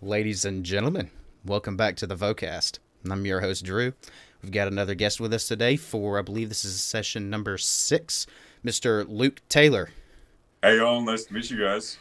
Ladies and gentlemen, welcome back to The Vocast. I'm your host, Drew. We've got another guest with us today for, I believe this is session number 6, Mr. Luke Taylor. Hey, y'all. Nice to meet you guys.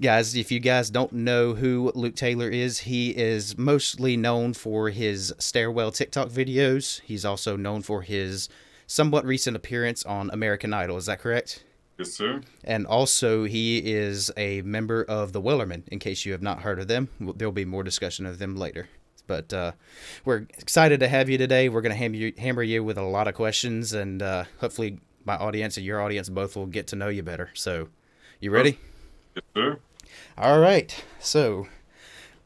Guys, if you guys don't know who Luke Taylor is, he is mostly known for his stairwell TikTok videos. He's also known for his somewhat recent appearance on American Idol. Is that correct? Yes, sir. And also, he is a member of the Wellermen, in case you have not heard of them. There'll be more discussion of them later. But we're excited to have you today. We're going to hammer you with a lot of questions, and hopefully my audience and your audience both will get to know you better. So, you ready? Yes, sir. All right. So,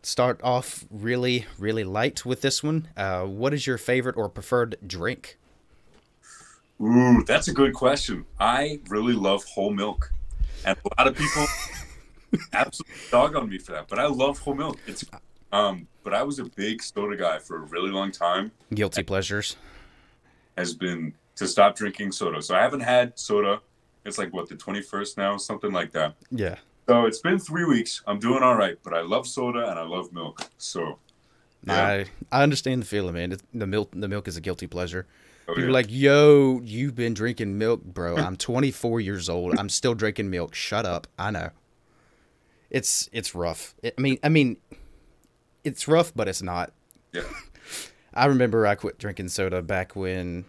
start off really, really light with this one. What is your favorite or preferred drink? Ooh, that's a good question. I really love whole milk. And a lot of people absolutely dog on me for that. But I love whole milk. It's but I was a big soda guy for a really long time. Guilty pleasures has been to stop drinking soda. So I haven't had soda. It's like what, the 21st now, something like that. Yeah. So it's been 3 weeks. I'm doing all right, but I love soda and I love milk. So yeah. I understand the feeling, man. The milk is a guilty pleasure. You're like, yo, you've been drinking milk, bro. I'm 24 years old. I'm still drinking milk. Shut up. I know. It's rough. I mean, it's rough, but it's not. Yeah. I remember I quit drinking soda back when,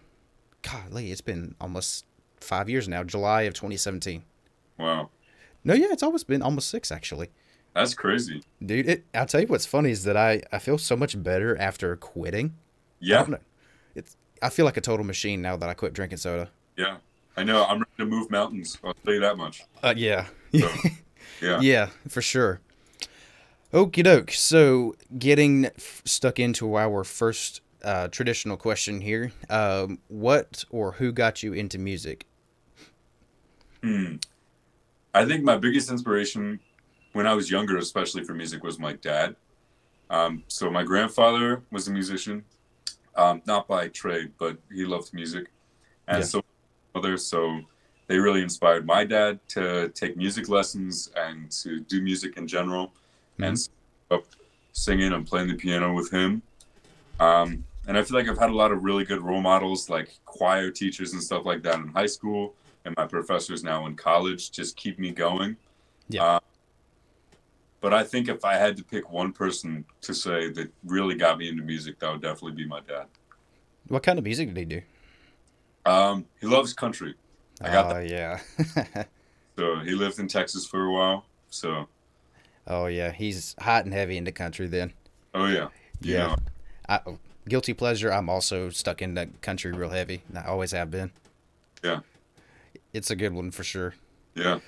golly, it's been almost 5 years now. July of 2017. Wow. No, yeah, it's always been almost 6 actually. That's crazy, dude. I'll tell you what's funny is that I feel so much better after quitting. Yeah. I don't know. I feel like a total machine now that I quit drinking soda. Yeah, I know. I'm ready to move mountains. I'll tell you that much. Yeah. So, yeah. Yeah, for sure. Okie doke. So getting stuck into our first traditional question here. What or who got you into music? I think my biggest inspiration when I was younger, especially for music, was my dad. So my grandfather was a musician. Not by trade, but he loved music, and yeah. So others. So they really inspired my dad to take music lessons and to do music in general, and up singing and playing the piano with him. And I feel like I've had a lot of really good role models, like choir teachers and stuff like that in high school, and my professors now in college just keep me going. Yeah. But I think if I had to pick one person to say that really got me into music, that would definitely be my dad. What kind of music did he do? He loves country. I got that. Yeah. So he lived in Texas for a while. So. Oh yeah, he's hot and heavy into country then. Oh yeah. Yeah. Guilty pleasure. I'm also stuck in that country real heavy. I always have been. Yeah. It's a good one for sure. Yeah.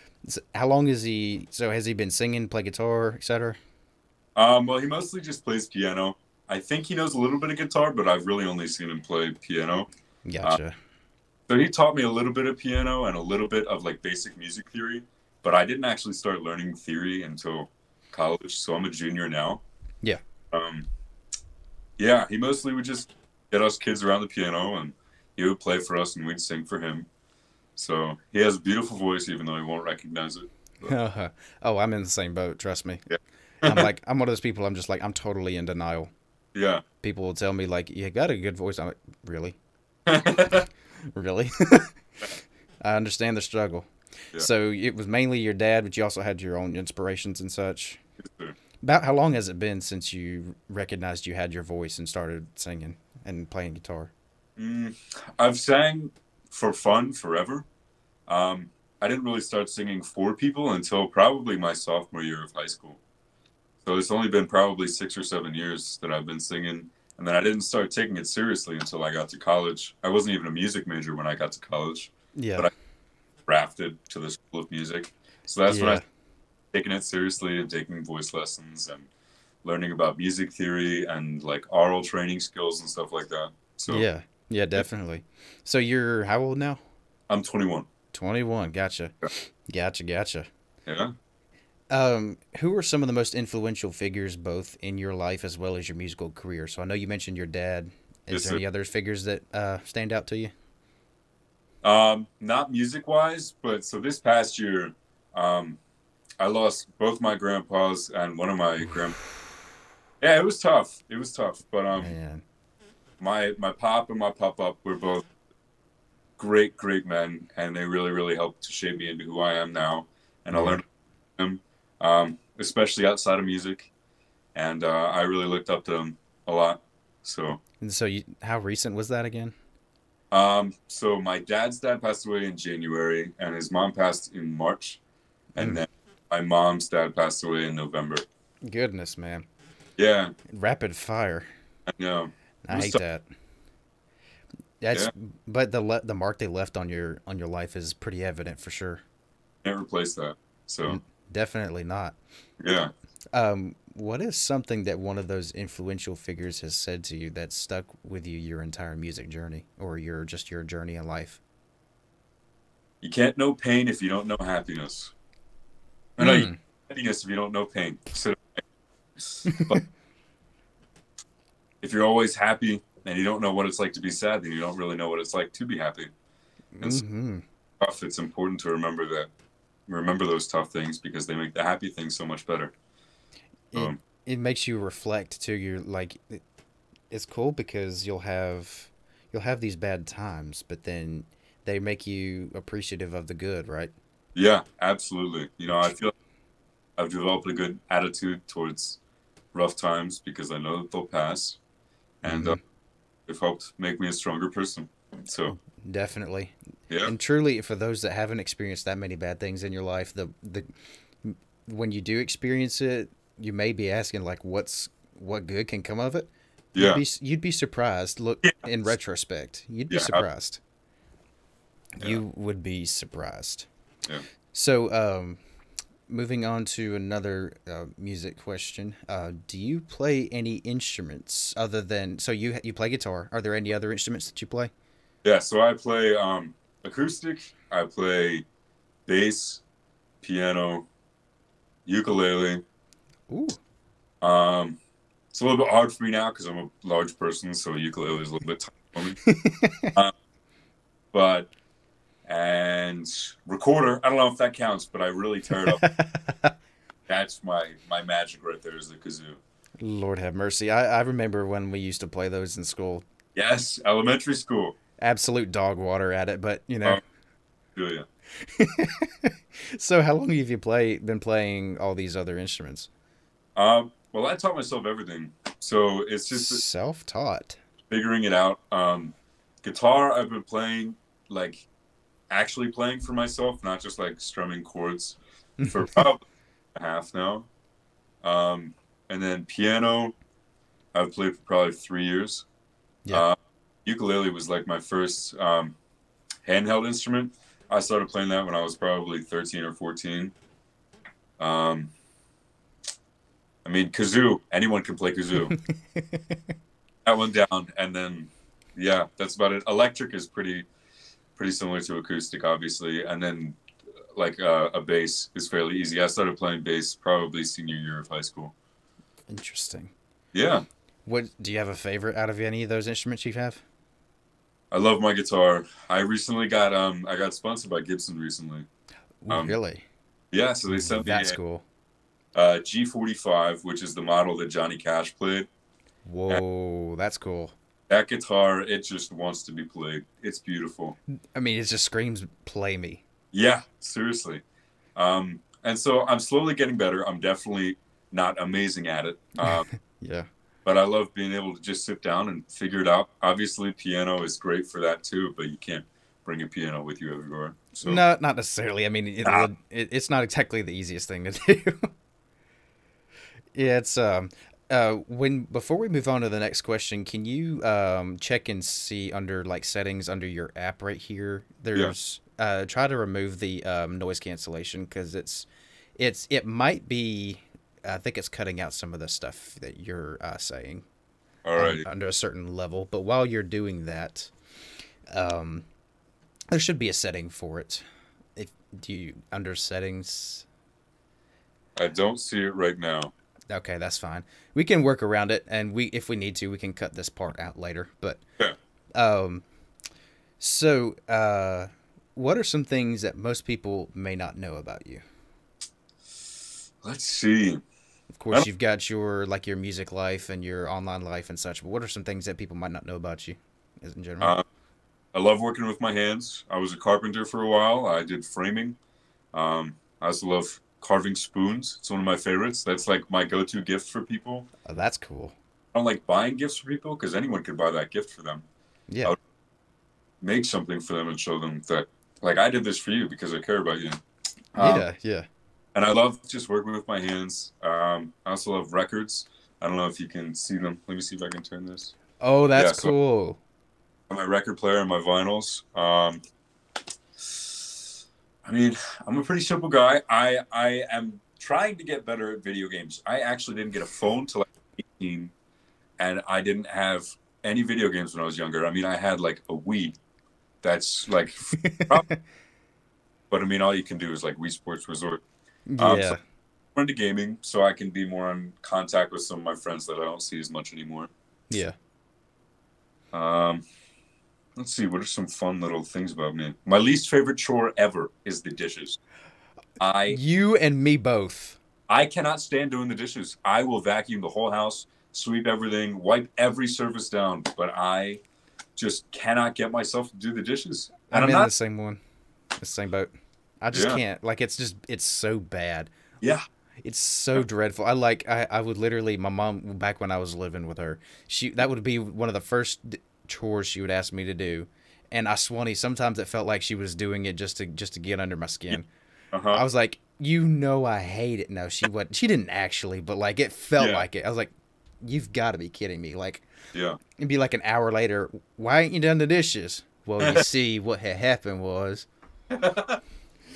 How long is he? So has he been singing, play guitar, etc.? Well, he mostly just plays piano. I think he knows a little bit of guitar, but I've really only seen him play piano. Gotcha. So he taught me a little bit of piano and a little bit of like basic music theory, but I didn't actually start learning theory until college. So I'm a junior now. Yeah. Yeah. He mostly would just get us kids around the piano, and he would play for us, and we'd sing for him. So he has a beautiful voice, even though he won't recognize it. Oh, I'm in the same boat. Trust me. Yeah. I'm one of those people. I'm just like, I'm totally in denial. Yeah. People will tell me like, you got a good voice. I'm like, really? Really? I understand the struggle. Yeah. So it was mainly your dad, but you also had your own inspirations and such. Yes, sir. About how long has it been since you recognized you had your voice and started singing and playing guitar? I've sang for fun forever. I didn't really start singing for people until probably my sophomore year of high school. So it's only been probably 6 or 7 years that I've been singing. And then I didn't start taking it seriously until I got to college. I wasn't even a music major when I got to college. Yeah. But I drafted to the School of Music. So that's when I started taking it seriously and taking voice lessons and learning about music theory and like oral training skills and stuff like that. So yeah. Yeah, definitely. So you're how old now? I'm 21. 21. Gotcha. Yeah. Gotcha. Yeah. Who are some of the most influential figures both in your life as well as your musical career? So I know you mentioned your dad. Is there any other figures that stand out to you? Not music-wise, but so this past year, I lost both my grandpas and one of my grandpas Yeah, it was tough. It was tough, but man. my pop and my pop up were both great men, and they really helped to shape me into who I am now. And I learned from them, especially outside of music, and I really looked up to them a lot. So. And so, you, how recent was that again? So my dad's dad passed away in January, and his mom passed in March, and then my mom's dad passed away in November. Goodness, man. Yeah. Rapid fire. I know. I hate that. That's but the mark they left on your life is pretty evident for sure. Can't replace that. So definitely not. Yeah. What is something that one of those influential figures has said to you that stuck with you your entire music journey, or your just your journey in life? You can't know pain if you don't know happiness. I know you can't know happiness if you don't know pain. So, but if you're always happy and you don't know what it's like to be sad, then you don't really know what it's like to be happy. And so it's important to remember that. Remember those tough things, because they make the happy things so much better. It makes you reflect too. You're like, it's cool because you'll have these bad times, but then they make you appreciative of the good, right? Yeah, absolutely. You know, I feel like I've developed a good attitude towards rough times because I know that they'll pass, and it helped make me a stronger person. So definitely, yeah. And truly, for those that haven't experienced that many bad things in your life, the when you do experience it, you may be asking like, what good can come of it? Yeah, you'd be surprised. Look, in retrospect, you'd be surprised. Yeah. You would be surprised. Yeah. So, moving on to another music question. Do you play any instruments other than, so you play guitar? Are there any other instruments that you play? Yeah, so I play acoustic. I play bass, piano, ukulele. Ooh. It's a little bit hard for me now because I'm a large person, so ukulele is a little bit tight for me. And recorder, I don't know if that counts, but I really tear it up. That's my magic right there, is the kazoo. Lord have mercy. I remember when we used to play those in school. Yes, elementary school. Absolute dog water at it, but you know. So how long have you been playing all these other instruments? Well, I taught myself everything, so it's just self-taught, figuring it out. Guitar, I've been playing, like, actually playing for myself, not just like strumming chords, for probably half now. And then piano, I've played for probably 3 years. Yeah. Ukulele was like my first handheld instrument. I started playing that when I was probably 13 or 14. I mean, kazoo, anyone can play kazoo. That one down. And then, yeah, that's about it. Electric is pretty similar to acoustic, obviously. And then like a bass is fairly easy. I started playing bass probably senior year of high school. Interesting. Yeah. What, do you have a favorite out of any of those instruments you have? I love my guitar. I recently got I got sponsored by Gibson recently. Ooh, really? Yeah, so they sent me a G45, which is the model that Johnny Cash played. Whoa, and that's cool. That guitar, it just wants to be played. It's beautiful. I mean, it just screams, play me. Yeah, seriously. And so I'm slowly getting better. I'm definitely not amazing at it. Yeah. But I love being able to just sit down and figure it out. Obviously, piano is great for that too, but you can't bring a piano with you everywhere. So. No, not necessarily. I mean, it's not exactly the easiest thing to do. Yeah, it's before we move on to the next question, can you check and see under like settings under your app right here? There's try to remove the noise cancellation, because it might be. I think it's cutting out some of the stuff that you're saying. All right. Under a certain level. But while you're doing that, there should be a setting for it. Under settings. I don't see it right now. Okay, that's fine. We can work around it, and if we need to, we can cut this part out later. But yeah. So what are some things that most people may not know about you? Let's see. Of course, you've got your like your music life and your online life and such. But what are some things that people might not know about you, in general? I love working with my hands. I was a carpenter for a while. I did framing. I also love carving spoons. It's one of my favorites. That's like my go-to gift for people. Oh, that's cool. I don't like buying gifts for people because anyone could buy that gift for them. Yeah. I would make something for them and show them that, like, I did this for you because I care about you. Yeah. And I love just working with my hands. I also love records. I don't know if you can see them. Let me see if I can turn this. Oh, that's cool. My record player and my vinyls. I mean, I'm a pretty simple guy. I am trying to get better at video games. I actually didn't get a phone till I was 18, and I didn't have any video games when I was younger. I mean, I had like a Wii. That's like, but I mean, all you can do is like Wii Sports Resort. So I'm into gaming, so I can be more in contact with some of my friends that I don't see as much anymore. Yeah. Let's see, what are some fun little things about me? My least favorite chore ever is the dishes. You and me both. I cannot stand doing the dishes. I will vacuum the whole house, sweep everything, wipe every surface down, but I just cannot get myself to do the dishes. And I'm in the same one. The same boat. I just can't. Like, it's just, it's so bad. Yeah. It's so dreadful. I would literally, my mom, back when I was living with her, that would be one of the first chores she would ask me to do. And I swanny, sometimes it felt like she was doing it just to get under my skin. I was like, you know, I hate it. No, she wasn't. She didn't actually, but like, it felt like it. I was like, you've got to be kidding me. Like, it'd be like an hour later. Why ain't you done the dishes? Well, you see what had happened was.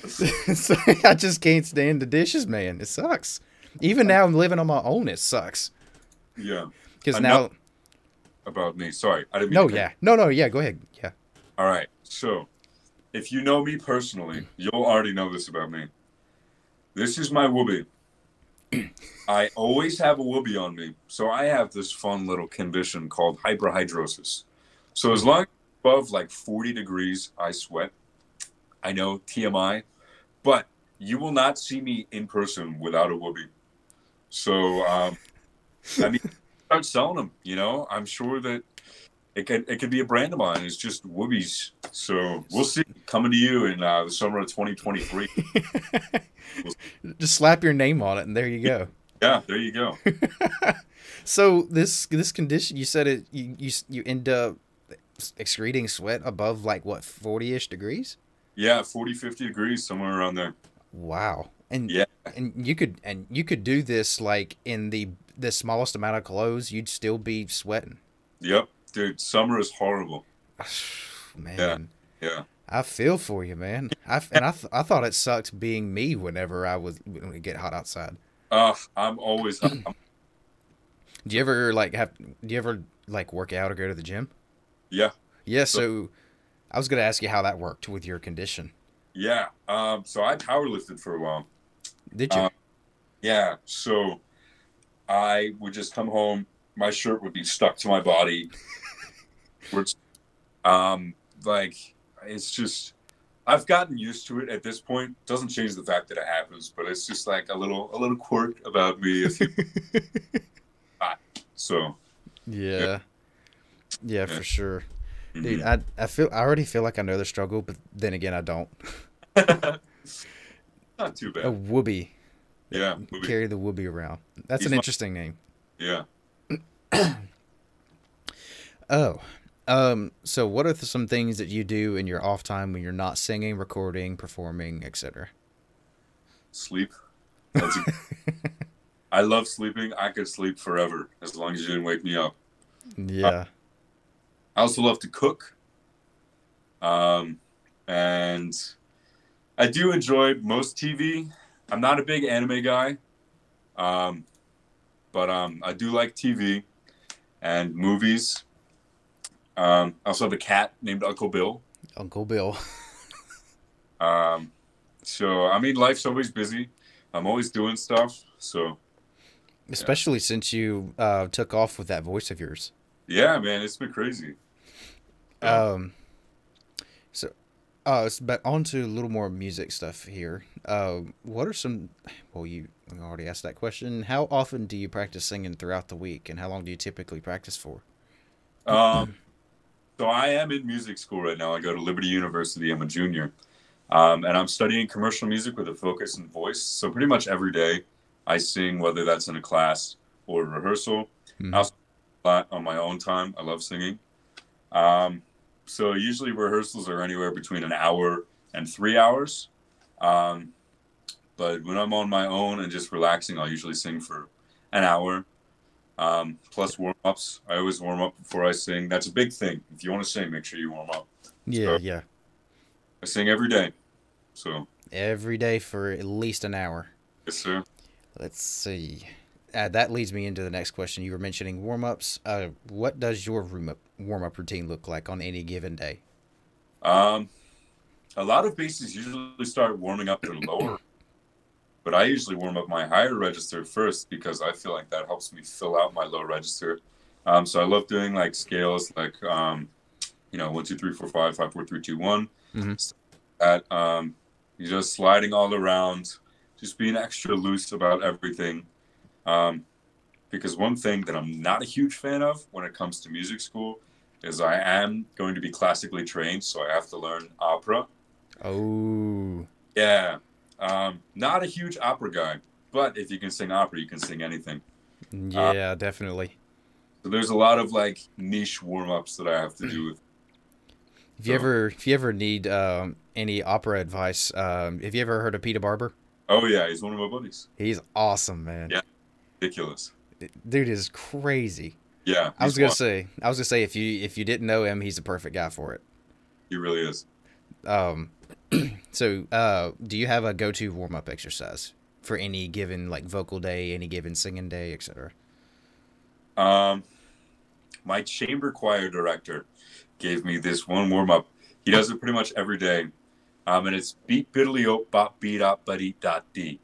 So I just can't stand the dishes, man. It sucks. Even now I'm living on my own. It sucks. Yeah. Because now about me. Sorry, I didn't mean to. No, go ahead. Yeah. All right. So if you know me personally, you'll already know this about me. This is my whoobie. I always have a whoobie on me. So I have this fun little condition called hyperhidrosis. So as long as above like 40 degrees, I sweat. I know, TMI, but you will not see me in person without a whoopee. So, I mean, start selling them, you know? I'm sure that it could be a brand of mine. It's just whoopies. So we'll see. Coming to you in the summer of 2023. Just slap your name on it, and there you go. Yeah, there you go. So this condition, you said it. You end up excreting sweat above, like, what, 40-ish degrees? Yeah, 40, 50 degrees, somewhere around there. Wow. And you could do this like in the smallest amount of clothes, you'd still be sweating. Yep. Dude, summer is horrible. Man. Yeah. I feel for you, man. I thought it sucked being me whenever I was when we get hot outside. I'm always Do you ever work out or go to the gym? Yeah. Yeah, so I was going to ask you how that worked with your condition. Yeah. So I powerlifted for a while. Did you? Yeah. So I would just come home. My shirt would be stuck to my body. Like, it's just, I've gotten used to it at this point. Doesn't change the fact that it happens, but it's just like a little quirk about me. So. Yeah. Yeah, for sure. Dude, I already feel like I know the struggle, but then again, I don't. Not too bad. A whoobie. Yeah. Whoobie. Carry the whoobie around. That's an interesting name. Yeah. So what are some things that you do in your off time when you're not singing, recording, performing, etc.? Sleep. I love sleeping. I could sleep forever as long as you didn't wake me up. Yeah. I also love to cook, and I do enjoy most TV. I'm not a big anime guy, but I do like TV and movies. I also have a cat named Uncle Bill. Uncle Bill. So, I mean, life's always busy. I'm always doing stuff, so. Especially since you took off with that voice of yours. Yeah, man, it's been crazy. So But on to a little more music stuff here. What are some... Well, you already asked that question. How often do you practice singing throughout the week, and how long do you typically practice for? So I am in music school right now. I go to Liberty University. I'm a junior. And I'm studying commercial music with a focus in voice. So pretty much every day I sing, whether that's in a class or a rehearsal. Mm-hmm. I also sing on my own time. I love singing. So usually rehearsals are anywhere between an hour and 3 hours. But when I'm on my own and just relaxing, I'll usually sing for an hour. Plus warm-ups. I always warm up before I sing. That's a big thing. If you want to sing, make sure you warm up. Yeah, so, yeah. I sing every day. So every day for at least an hour. Yes, sir. Let's see. That leads me into the next question. You were mentioning warm-ups. What does your warm-up routine look like on any given day? A lot of bassists usually start warming up their lower, but I usually warm up my higher register first because I feel like that helps me fill out my low register. So I love doing like scales, like 1, 2, 3, 4, 5, 5, 4, 3, 2, 1. Mm-hmm. That you're just sliding all around, just being extra loose about everything. Because one thing that I'm not a huge fan of when it comes to music school is I am going to be classically trained, so I have to learn opera. Oh. Yeah. Not a huge opera guy, but if you can sing opera, you can sing anything. Yeah, definitely. So there's a lot of like niche warm-ups that I have to do with. If you ever need any opera advice, have you ever heard of Peter Barber? Oh yeah, he's one of my buddies. He's awesome, man. Yeah. Ridiculous. Dude is crazy. Yeah. I was gonna say if you didn't know him, he's the perfect guy for it. He really is. So do you have a go-to warm-up exercise for any given like vocal day, any given singing day, etc.? My chamber choir director gave me this one warm-up. He does it pretty much every day. And it's beat biddly op bop beat up buddy dot d.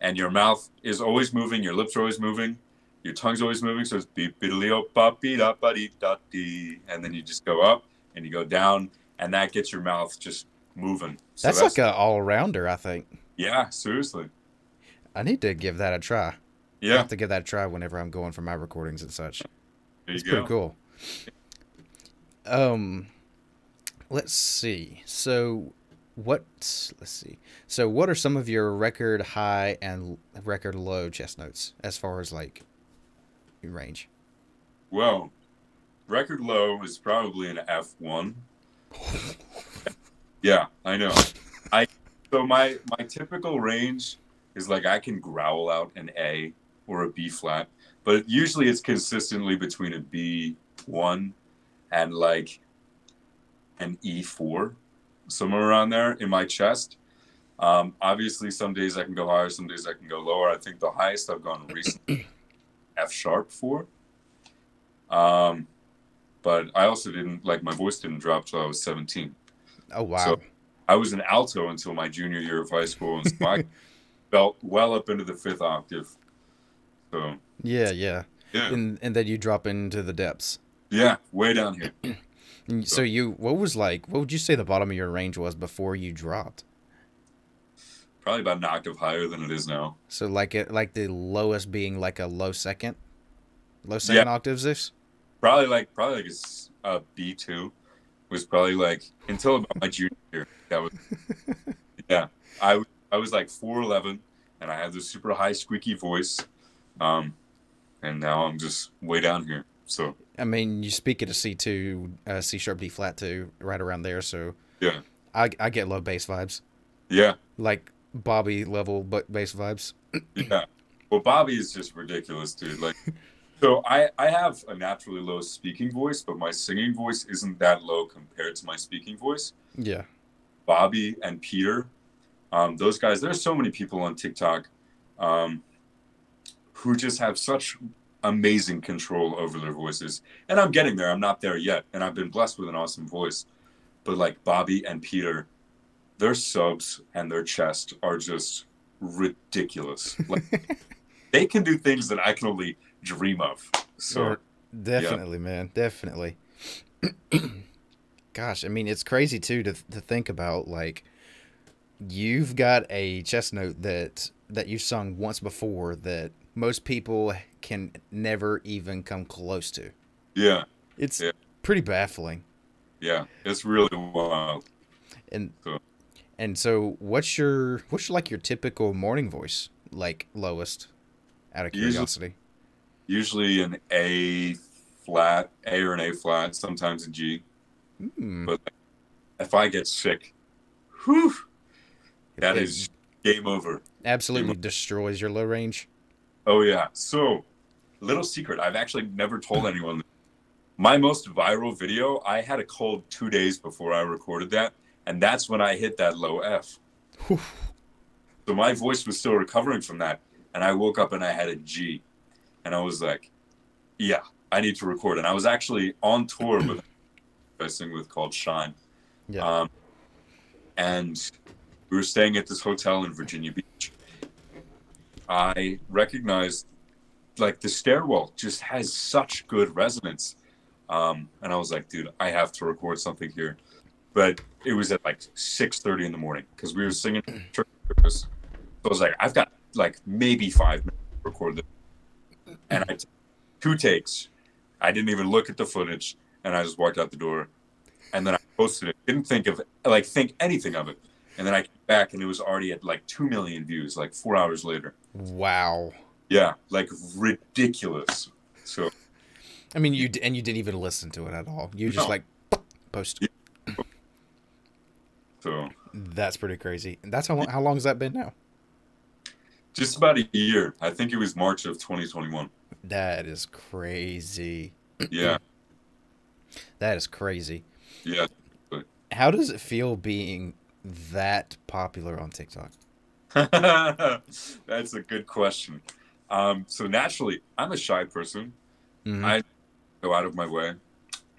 And your mouth is always moving, your lips are always moving, your tongue's always moving. So it's beep biddly op bop beat up buddy dot d. And then you just go up and you go down, and that gets your mouth just moving. So that's like an all-rounder, I think. Yeah, seriously. I need to give that a try. Yeah, I have to give that a try whenever I'm going for my recordings and such. There you go. Pretty cool. Let's see. So what are some of your record high and record low chest notes as far as like range? Well, record low is probably an F1. Yeah, I know. So my typical range is like I can growl out an A or a B flat, but usually it's consistently between a B1 and like an E4. Somewhere around there in my chest. Obviously, some days I can go higher, some days I can go lower. I think the highest I've gone recently, F#4. But I also didn't, like, my voice didn't drop till I was 17. Oh, wow. So I was an alto until my junior year of high school, and so I felt well up into the 5th octave. So yeah. And then you drop into the depths. Yeah, way down here. So what would you say the bottom of your range was before you dropped? Probably about an octave higher than it is now. So like the lowest being like a low second octaves this? Probably like a B2 was probably like until about my junior year. That was yeah. I was like 4'11" and I had this super high squeaky voice. And now I'm just way down here. So I mean, you speak at a C2, C#D flat 2, right around there. So yeah, I get low bass vibes. Yeah, like Bobby level, but bass vibes. Yeah, well, Bobby is just ridiculous, dude. Like, so I have a naturally low speaking voice, but my singing voice isn't that low compared to my speaking voice. Yeah, Bobby and Peter, those guys. There's so many people on TikTok, who just have such amazing control over their voices, and I'm getting there. I'm not there yet, and I've been blessed with an awesome voice, but like Bobby and Peter, their subs and their chest are just ridiculous. Like, they can do things that I can only dream of. So definitely, yeah. Man, definitely. gosh, I mean, it's crazy too to think about, like, you've got a chest note that you sung once before that most people can never even come close to. Yeah. It's pretty baffling. Yeah, it's really wild. And so what's your like your typical morning voice, like lowest, out of curiosity? Usually an A flat, A or an A flat, sometimes a G. But if I get sick, whew, that is game over. Absolutely destroys your low range. Oh yeah. So, little secret, I've actually never told anyone. My most viral video, I had a cold 2 days before I recorded that, and that's when I hit that low F. Whew. So my voice was still recovering from that, and I woke up and I had a G, and I was like, yeah, I need to record. And I was actually on tour with I sing with called Shine. Yeah. And we were staying at this hotel in Virginia Beach. I recognized, like, the stairwell just has such good resonance. And I was like, dude, I have to record something here. But it was at like 6:30 in the morning because we were singing church service. So I was like, I've got like maybe 5 minutes to record this. And I took 2 takes. I didn't even look at the footage. And I just walked out the door, and then I posted it. Didn't think anything of it. And then I came back, and it was already at like 2 million views, like 4 hours later. Wow. Yeah, like ridiculous. So, I mean, you didn't even listen to it at all. You just like post. Yeah. So that's pretty crazy. And that's how long has that been now? Just about a year. I think it was March of 2021. That is crazy. Yeah. That is crazy. Yeah. How does it feel being that popular on TikTok? That's a good question. So naturally, I'm a shy person. Mm-hmm. I go out of my way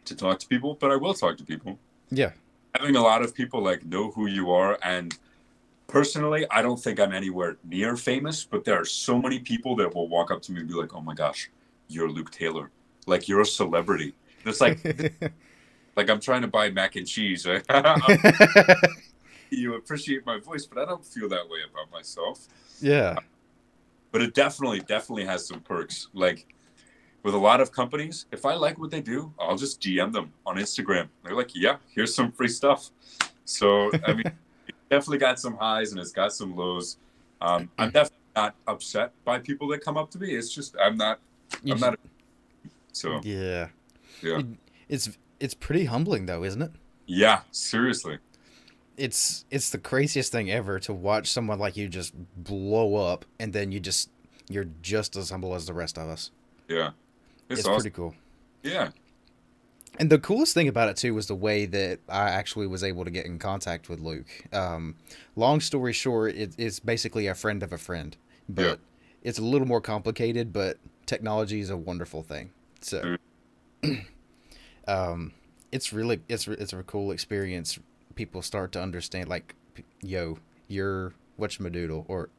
to talk to people, but I will talk to people. Yeah. Having a lot of people like know who you are, and personally, I don't think I'm anywhere near famous, but there are so many people that will walk up to me and be like, "Oh my gosh, you're Luke Taylor. Like, you're a celebrity." It's like I'm trying to buy mac and cheese. Right? You appreciate my voice, but I don't feel that way about myself. Yeah. But it definitely has some perks. Like, with a lot of companies, if I like what they do, I'll just DM them on Instagram. They're like, yeah, here's some free stuff. So, I mean, it's definitely got some highs and it's got some lows. I'm definitely not upset by people that come up to me. It's just, I'm not. So, yeah. Yeah. It's pretty humbling though, isn't it? Yeah, seriously. It's the craziest thing ever to watch someone like you just blow up, and then you're just as humble as the rest of us. Yeah. It's awesome. Pretty cool. Yeah. And the coolest thing about it too was the way that I actually was able to get in contact with Luke. Long story short, it's basically a friend of a friend, but it's a little more complicated, but technology is a wonderful thing. So it's a cool experience. People start to understand, like, yo, you're whatchamadoodle, or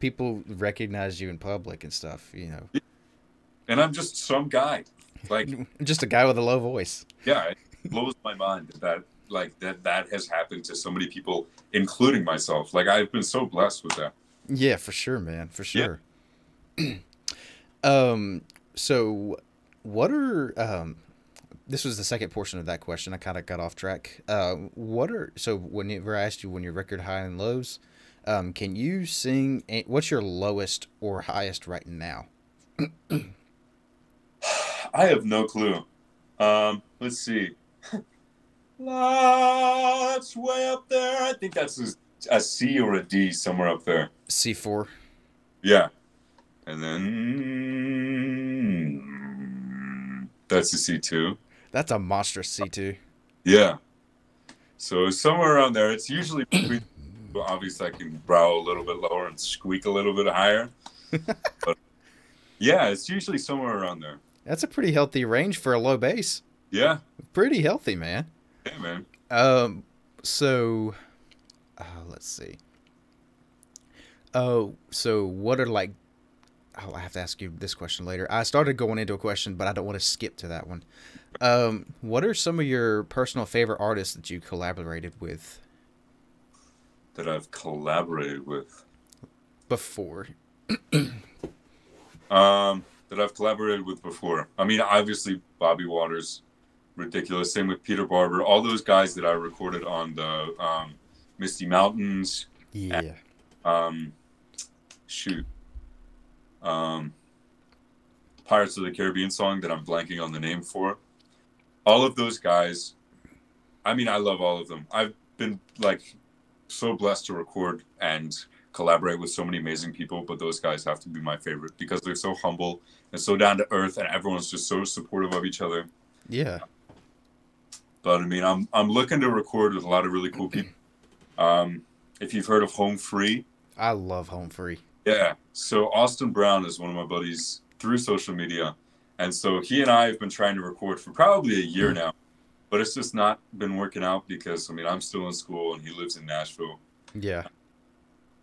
people recognize you in public and stuff, you know. And I'm just some guy, like just a guy with a low voice. Yeah, it blows my mind that has happened to so many people, including myself. Like, I've been so blessed with that. Yeah, for sure, man, for sure. Yeah. So. What are this was the second portion of that question. I kind of got off track. So whenever I asked you when your record high and lows, can you sing? What's your lowest or highest right now? I have no clue. Let's see. That's way up there. I think that's a C or a D somewhere up there. C4. Yeah, and then. That's a C2. That's a monstrous C2. Yeah. So somewhere around there. It's usually between, obviously I can growl a little bit lower and squeak a little bit higher. But yeah, it's usually somewhere around there. That's a pretty healthy range for a low bass. Yeah. Pretty healthy, man. Yeah, man. So let's see. So what are like I'll have to ask you this question later. I started going into a question, but I don't want to skip to that one. What are some of your personal favorite artists that you collaborated with? That I've collaborated with? Before. That I've collaborated with before. I mean, obviously, Bobby Waters, ridiculous. Same with Peter Barber. All those guys that I recorded on the Misty Mountains. Yeah. And, Pirates of the Caribbean song that I'm blanking on the name for. All of those guys, I mean, I love all of them. I've been like so blessed to record and collaborate with so many amazing people, but those guys have to be my favorite because they're so humble and so down to earth, and everyone's just so supportive of each other. Yeah. But I mean, I'm looking to record with a lot of really cool people. If you've heard of Home Free. I love Home Free. Yeah. So Austin Brown is one of my buddies through social media. And so he and I have been trying to record for probably a year now, but it's just not been working out because, I mean, I'm still in school and he lives in Nashville. Yeah.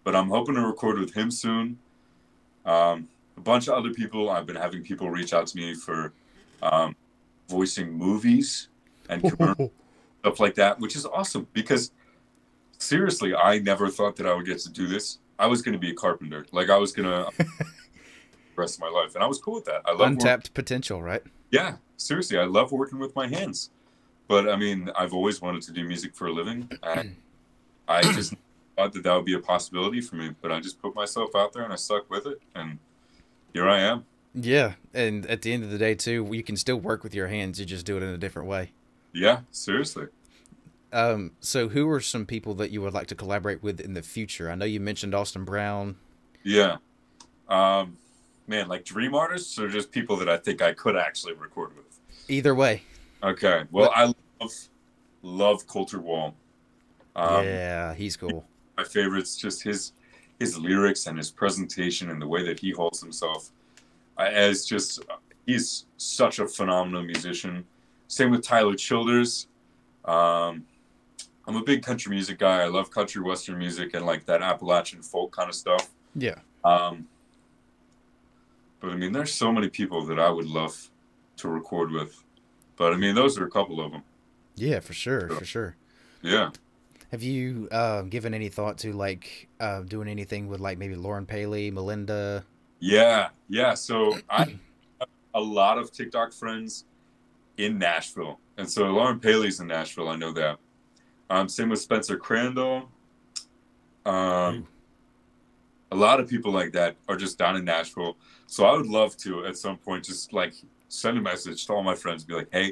But I'm hoping to record with him soon. A bunch of other people. I've been having people reach out to me for voicing movies and commercials, stuff like that, which is awesome because seriously, I never thought that I would get to do this. I was going to be a carpenter. Like, I was going to the rest of my life. And I was cool with that. I love untapped potential, right? Yeah. Seriously, I love working with my hands. But, I mean, I've always wanted to do music for a living. And I just thought that that would be a possibility for me. But I just put myself out there, and I stuck with it. And here I am. Yeah. And at the end of the day, too, you can still work with your hands. You just do it in a different way. Yeah. Seriously. So who are some people that you would like to collaborate with in the future? I know you mentioned Austin Brown. Yeah. Man, like dream artists or just people that I think I could actually record with? Either way. Okay. Well, but I love Colter Wall. Yeah, he's cool. My favorite's just his lyrics and his presentation and the way that he holds himself. As just, he's such a phenomenal musician. Same with Tyler Childers. I'm a big country music guy. I love country western music and like that Appalachian folk kind of stuff. Yeah. But I mean, there's so many people that I would love to record with. But I mean, those are a couple of them. Yeah, for sure, so, for sure. Yeah. Have you given any thought to like doing anything with like maybe Lauren Paley, Melinda? Yeah, yeah. So I have a lot of TikTok friends in Nashville. And so Lauren Paley's in Nashville, I know that. Same with Spencer Crandall. A lot of people like that are just down in Nashville. So I would love to, at some point, just like send a message to all my friends and be like, hey,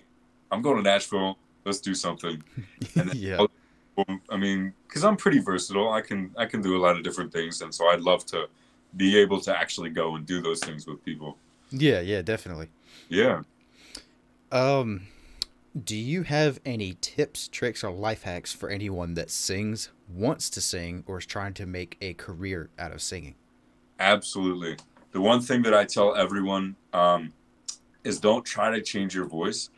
I'm going to Nashville. Let's do something. And then yeah. I mean, because I'm pretty versatile. I can do a lot of different things. And so I'd love to be able to actually go and do those things with people. Yeah, yeah, definitely. Yeah. Do you have any tips, tricks, or life hacks for anyone that sings, wants to sing, or is trying to make a career out of singing? Absolutely. The one thing that I tell everyone is don't try to change your voice,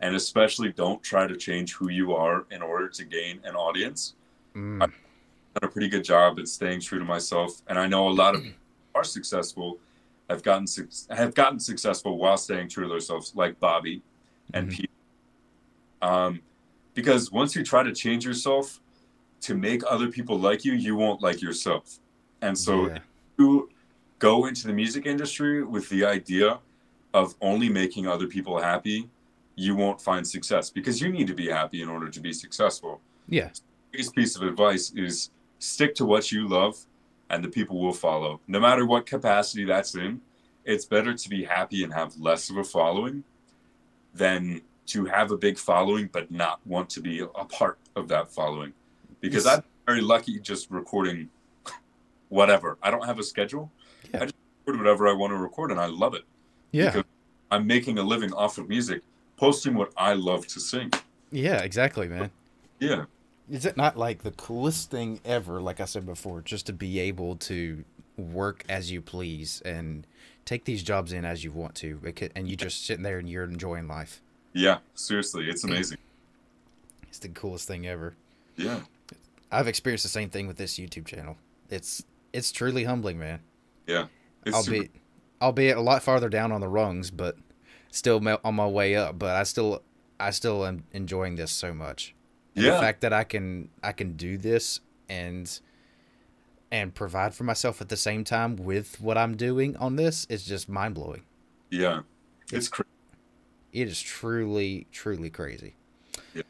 and especially don't try to change who you are in order to gain an audience. I've done a pretty good job at staying true to myself, and I know a lot of people are successful. Have gotten successful while staying true to themselves, like Bobby and Peter. Because once you try to change yourself to make other people like you, you won't like yourself. And so yeah. If you go into the music industry with the idea of only making other people happy, you won't find success because you need to be happy in order to be successful. Yeah. So the biggest piece of advice is stick to what you love and the people will follow. No matter what capacity that's in, it's better to be happy and have less of a following than to have a big following but not want to be a part of that following. Because yes. I'm very lucky just recording whatever. I don't have a schedule. Yeah. I just record whatever I want to record, and I love it. Yeah. Because I'm making a living off of music, posting what I love to sing. Yeah, exactly, man. Yeah. Is it not like the coolest thing ever, like I said before, just to be able to work as you please and take these jobs in as you want to, and you just sitting there and you're enjoying life? Yeah, seriously, it's amazing. It's the coolest thing ever. Yeah. I've experienced the same thing with this YouTube channel. It's truly humbling, man. Yeah. It's albeit a lot farther down on the rungs, but still on my way up. But I still am enjoying this so much. And yeah, the fact that I can do this and provide for myself at the same time with what I'm doing on this is just mind blowing. Yeah, it's crazy. It is truly, truly crazy. Yeah.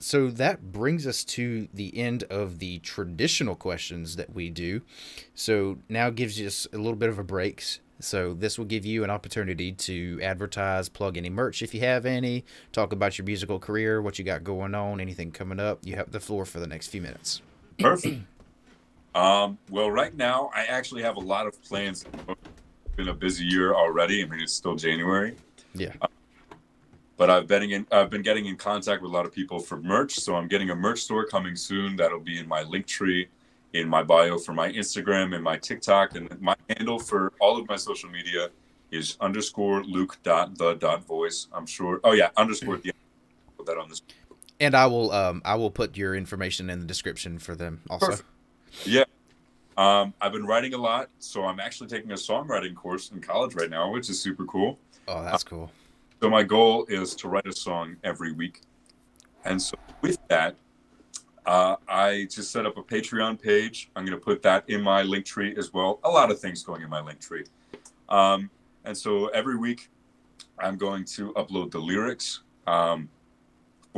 So that brings us to the end of the traditional questions that we do. So now gives us a little bit of a break. So this will give you an opportunity to advertise, plug any merch if you have any, talk about your musical career, what you got going on, anything coming up. You have the floor for the next few minutes. Perfect. Well, right now, I actually have a lot of plans. It's been a busy year already. I mean, it's still January. Yeah. But I've been getting in contact with a lot of people for merch. So I'm getting a merch store coming soon. That'll be in my link tree, in my bio for my Instagram and my TikTok. And my handle for all of my social media is _luke.the.voice. I'm sure. Oh, yeah. Underscore the. Put that on this. And I will put your information in the description for them also. Perfect. Yeah. I've been writing a lot. So I'm actually taking a songwriting course in college right now, which is super cool. Oh, that's cool. So my goal is to write a song every week. And so with that, I just set up a Patreon page. I'm going to put that in my link tree as well. A lot of things going in my link tree. And so every week I'm going to upload the lyrics for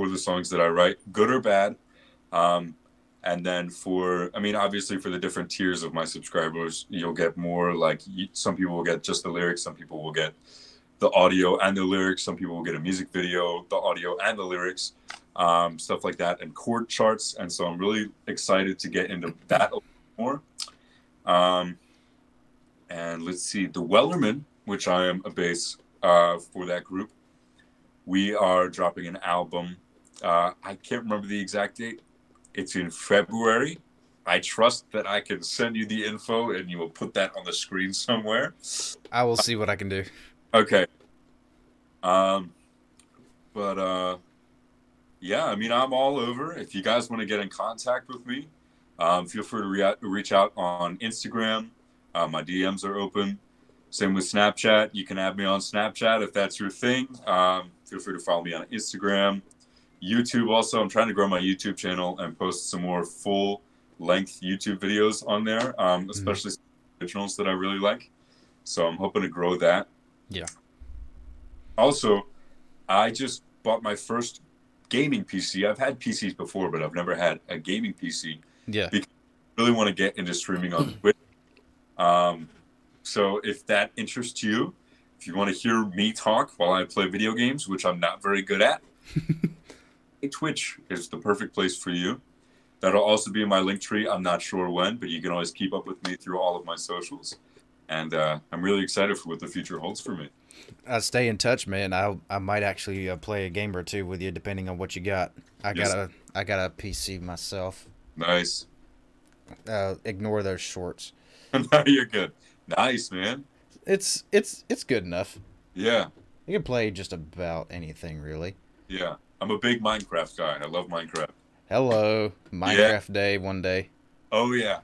the songs that I write, good or bad. And then for, I mean, obviously for the different tiers of my subscribers, you'll get more, like some people will get just the lyrics. Some people will get the audio and the lyrics. Some people will get a music video, the audio and the lyrics, stuff like that, and chord charts. And so I'm really excited to get into that a little more. And let's see, the Wellermen, which I am a bass for that group. We are dropping an album. I can't remember the exact date. It's in February. I trust that I can send you the info and you will put that on the screen somewhere. I will see what I can do. Okay. Yeah, I mean, I'm all over. If you guys want to get in contact with me, feel free to reach out on Instagram. My DMs are open. Same with Snapchat. You can add me on Snapchat if that's your thing. Feel free to follow me on Instagram. YouTube also. I'm trying to grow my YouTube channel and post some more full-length YouTube videos on there, especially some originals that I really like. So I'm hoping to grow that. Yeah. Also, I just bought my first gaming PC. I've had PCs before, but I've never had a gaming PC. Yeah. Because I really want to get into streaming on Twitch. So if that interests you, if you want to hear me talk while I play video games, which I'm not very good at, Twitch is the perfect place for you. That'll also be in my link tree. I'm not sure when, but you can always keep up with me through all of my socials. And I'm really excited for what the future holds for me. Stay in touch, man. I might actually play a game or two with you, depending on what you got. I got a PC myself. Nice. Ignore those shorts. No, you're good. Nice, man. It's good enough. Yeah. You can play just about anything, really. Yeah. I'm a big Minecraft guy. I love Minecraft. Hello. Minecraft day one day. Oh, yeah.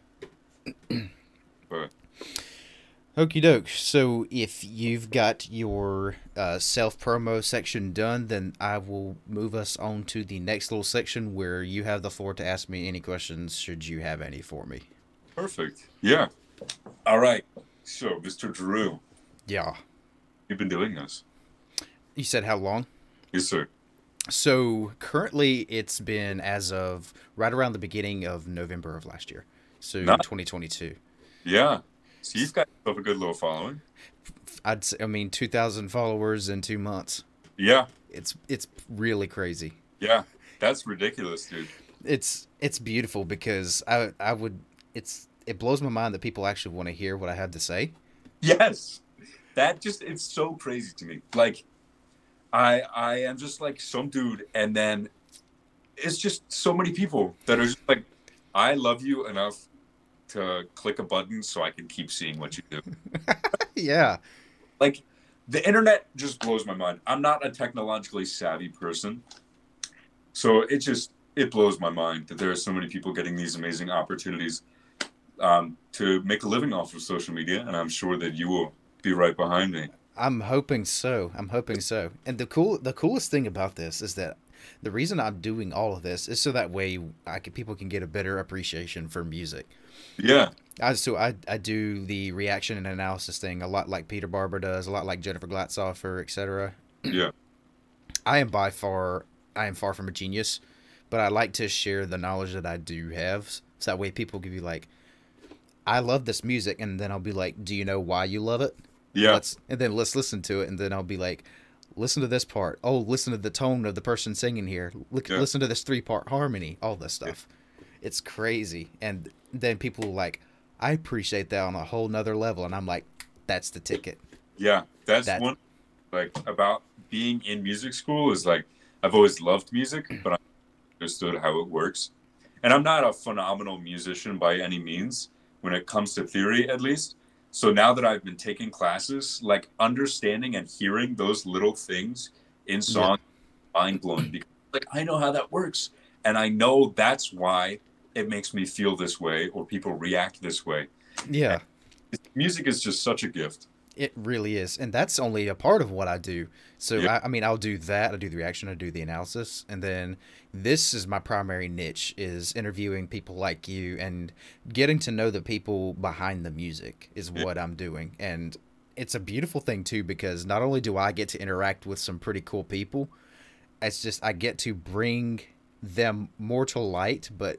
Okie doke. So if you've got your self-promo section done, then I will move us on to the next little section where you have the floor to ask me any questions should you have any for me. Perfect. Yeah. All right. So, Mr. Drew. Yeah. You've been doing this. You said how long? Yes, sir. So currently it's been as of right around the beginning of November of last year. So 2022. Yeah. So you've got a good little following. I'd say, I mean, 2,000 followers in 2 months. Yeah. It's really crazy. Yeah. That's ridiculous, dude. It's beautiful because it blows my mind that people actually want to hear what I have to say. Yes. It's so crazy to me. Like, I am just like some dude, and then it's just so many people that are just like, I love you enough to click a button so I can keep seeing what you do. Yeah. Like, the internet just blows my mind. I'm not a technologically savvy person. So it blows my mind that there are so many people getting these amazing opportunities. to make a living off of social media, and I'm sure that you will be right behind me. I'm hoping so. I'm hoping so. And the coolest thing about this is that the reason I'm doing all of this is so that way people can get a better appreciation for music. Yeah. So I do the reaction and analysis thing a lot like Peter Barber does, a lot like Jennifer Glatzoffer, etc. Yeah. I am far from a genius, but I like to share the knowledge that I do have. So that way people can be like, I love this music, and then I'll be like, do you know why you love it? Yeah. And then let's listen to it, and then I'll be like, listen to this part. Oh, listen to the tone of the person singing here. Listen to this three-part harmony, all this stuff. Yeah. It's crazy. And then people are like, I appreciate that on a whole nother level. And I'm like, that's the ticket. Yeah. That's one, like, about being in music school is like, I've always loved music, but I understood how it works. And I'm not a phenomenal musician by any means when it comes to theory, at least. So now that I've been taking classes, like understanding and hearing those little things in song, yeah, mind-blowing, because like I know how that works. And I know that's why it makes me feel this way or people react this way. Yeah. And music is just such a gift. It really is. And that's only a part of what I do. So, yeah. I mean, I'll do that. I do the reaction. I do the analysis. And then this is my primary niche, is interviewing people like you and getting to know the people behind the music is what I'm doing. And it's a beautiful thing, too, because not only do I get to interact with some pretty cool people, it's just I get to bring them more to light, but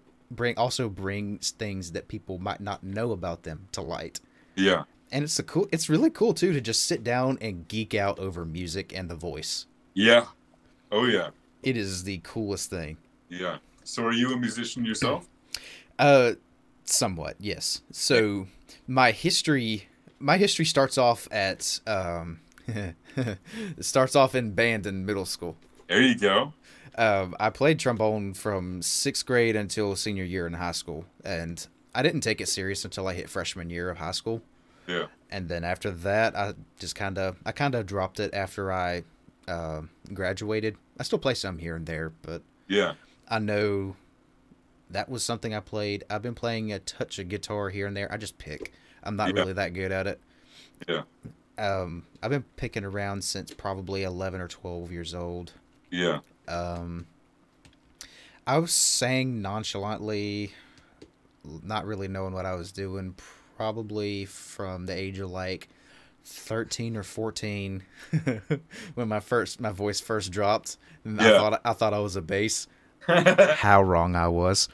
also bring things that people might not know about them to light. Yeah. And it's really cool too to just sit down and geek out over music and the voice. Yeah. Oh yeah. It is the coolest thing. Yeah. So are you a musician yourself? Somewhat, yes. So my history starts off at it starts off in band in middle school. There you go. I played trombone from 6th grade until senior year in high school, and I didn't take it serious until I hit freshman year of high school. Yeah. And then after that, I kind of dropped it after I graduated. I still play some here and there, but yeah, I know that was something I played. I've been playing a touch of guitar here and there. I just pick. I'm not really that good at it. Yeah. I've been picking around since probably 11 or 12 years old. Yeah. I sang nonchalantly, not really knowing what I was doing, probably from the age of like 13 or 14 when my voice first dropped. And yeah. I thought I was a bass. How wrong I was.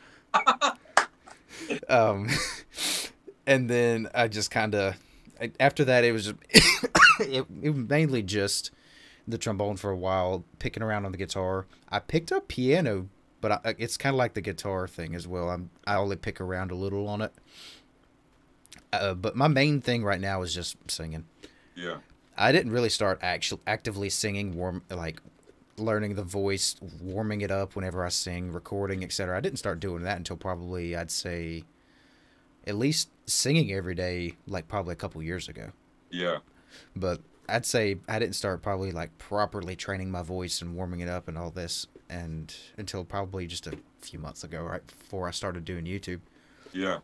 And then I just kind of, after that it was just it was mainly just the trombone for a while, picking around on the guitar. I picked up piano, but it's kind of like the guitar thing as well. I only pick around a little on it. But my main thing right now is just singing. Yeah. I didn't really start actively singing, learning the voice, warming it up whenever I sing, recording, etc. I didn't start doing that until probably, I'd say, at least singing every day, like probably a couple years ago. Yeah. But I'd say I didn't start probably like properly training my voice and warming it up and all this and until probably just a few months ago, right before I started doing YouTube. Yeah.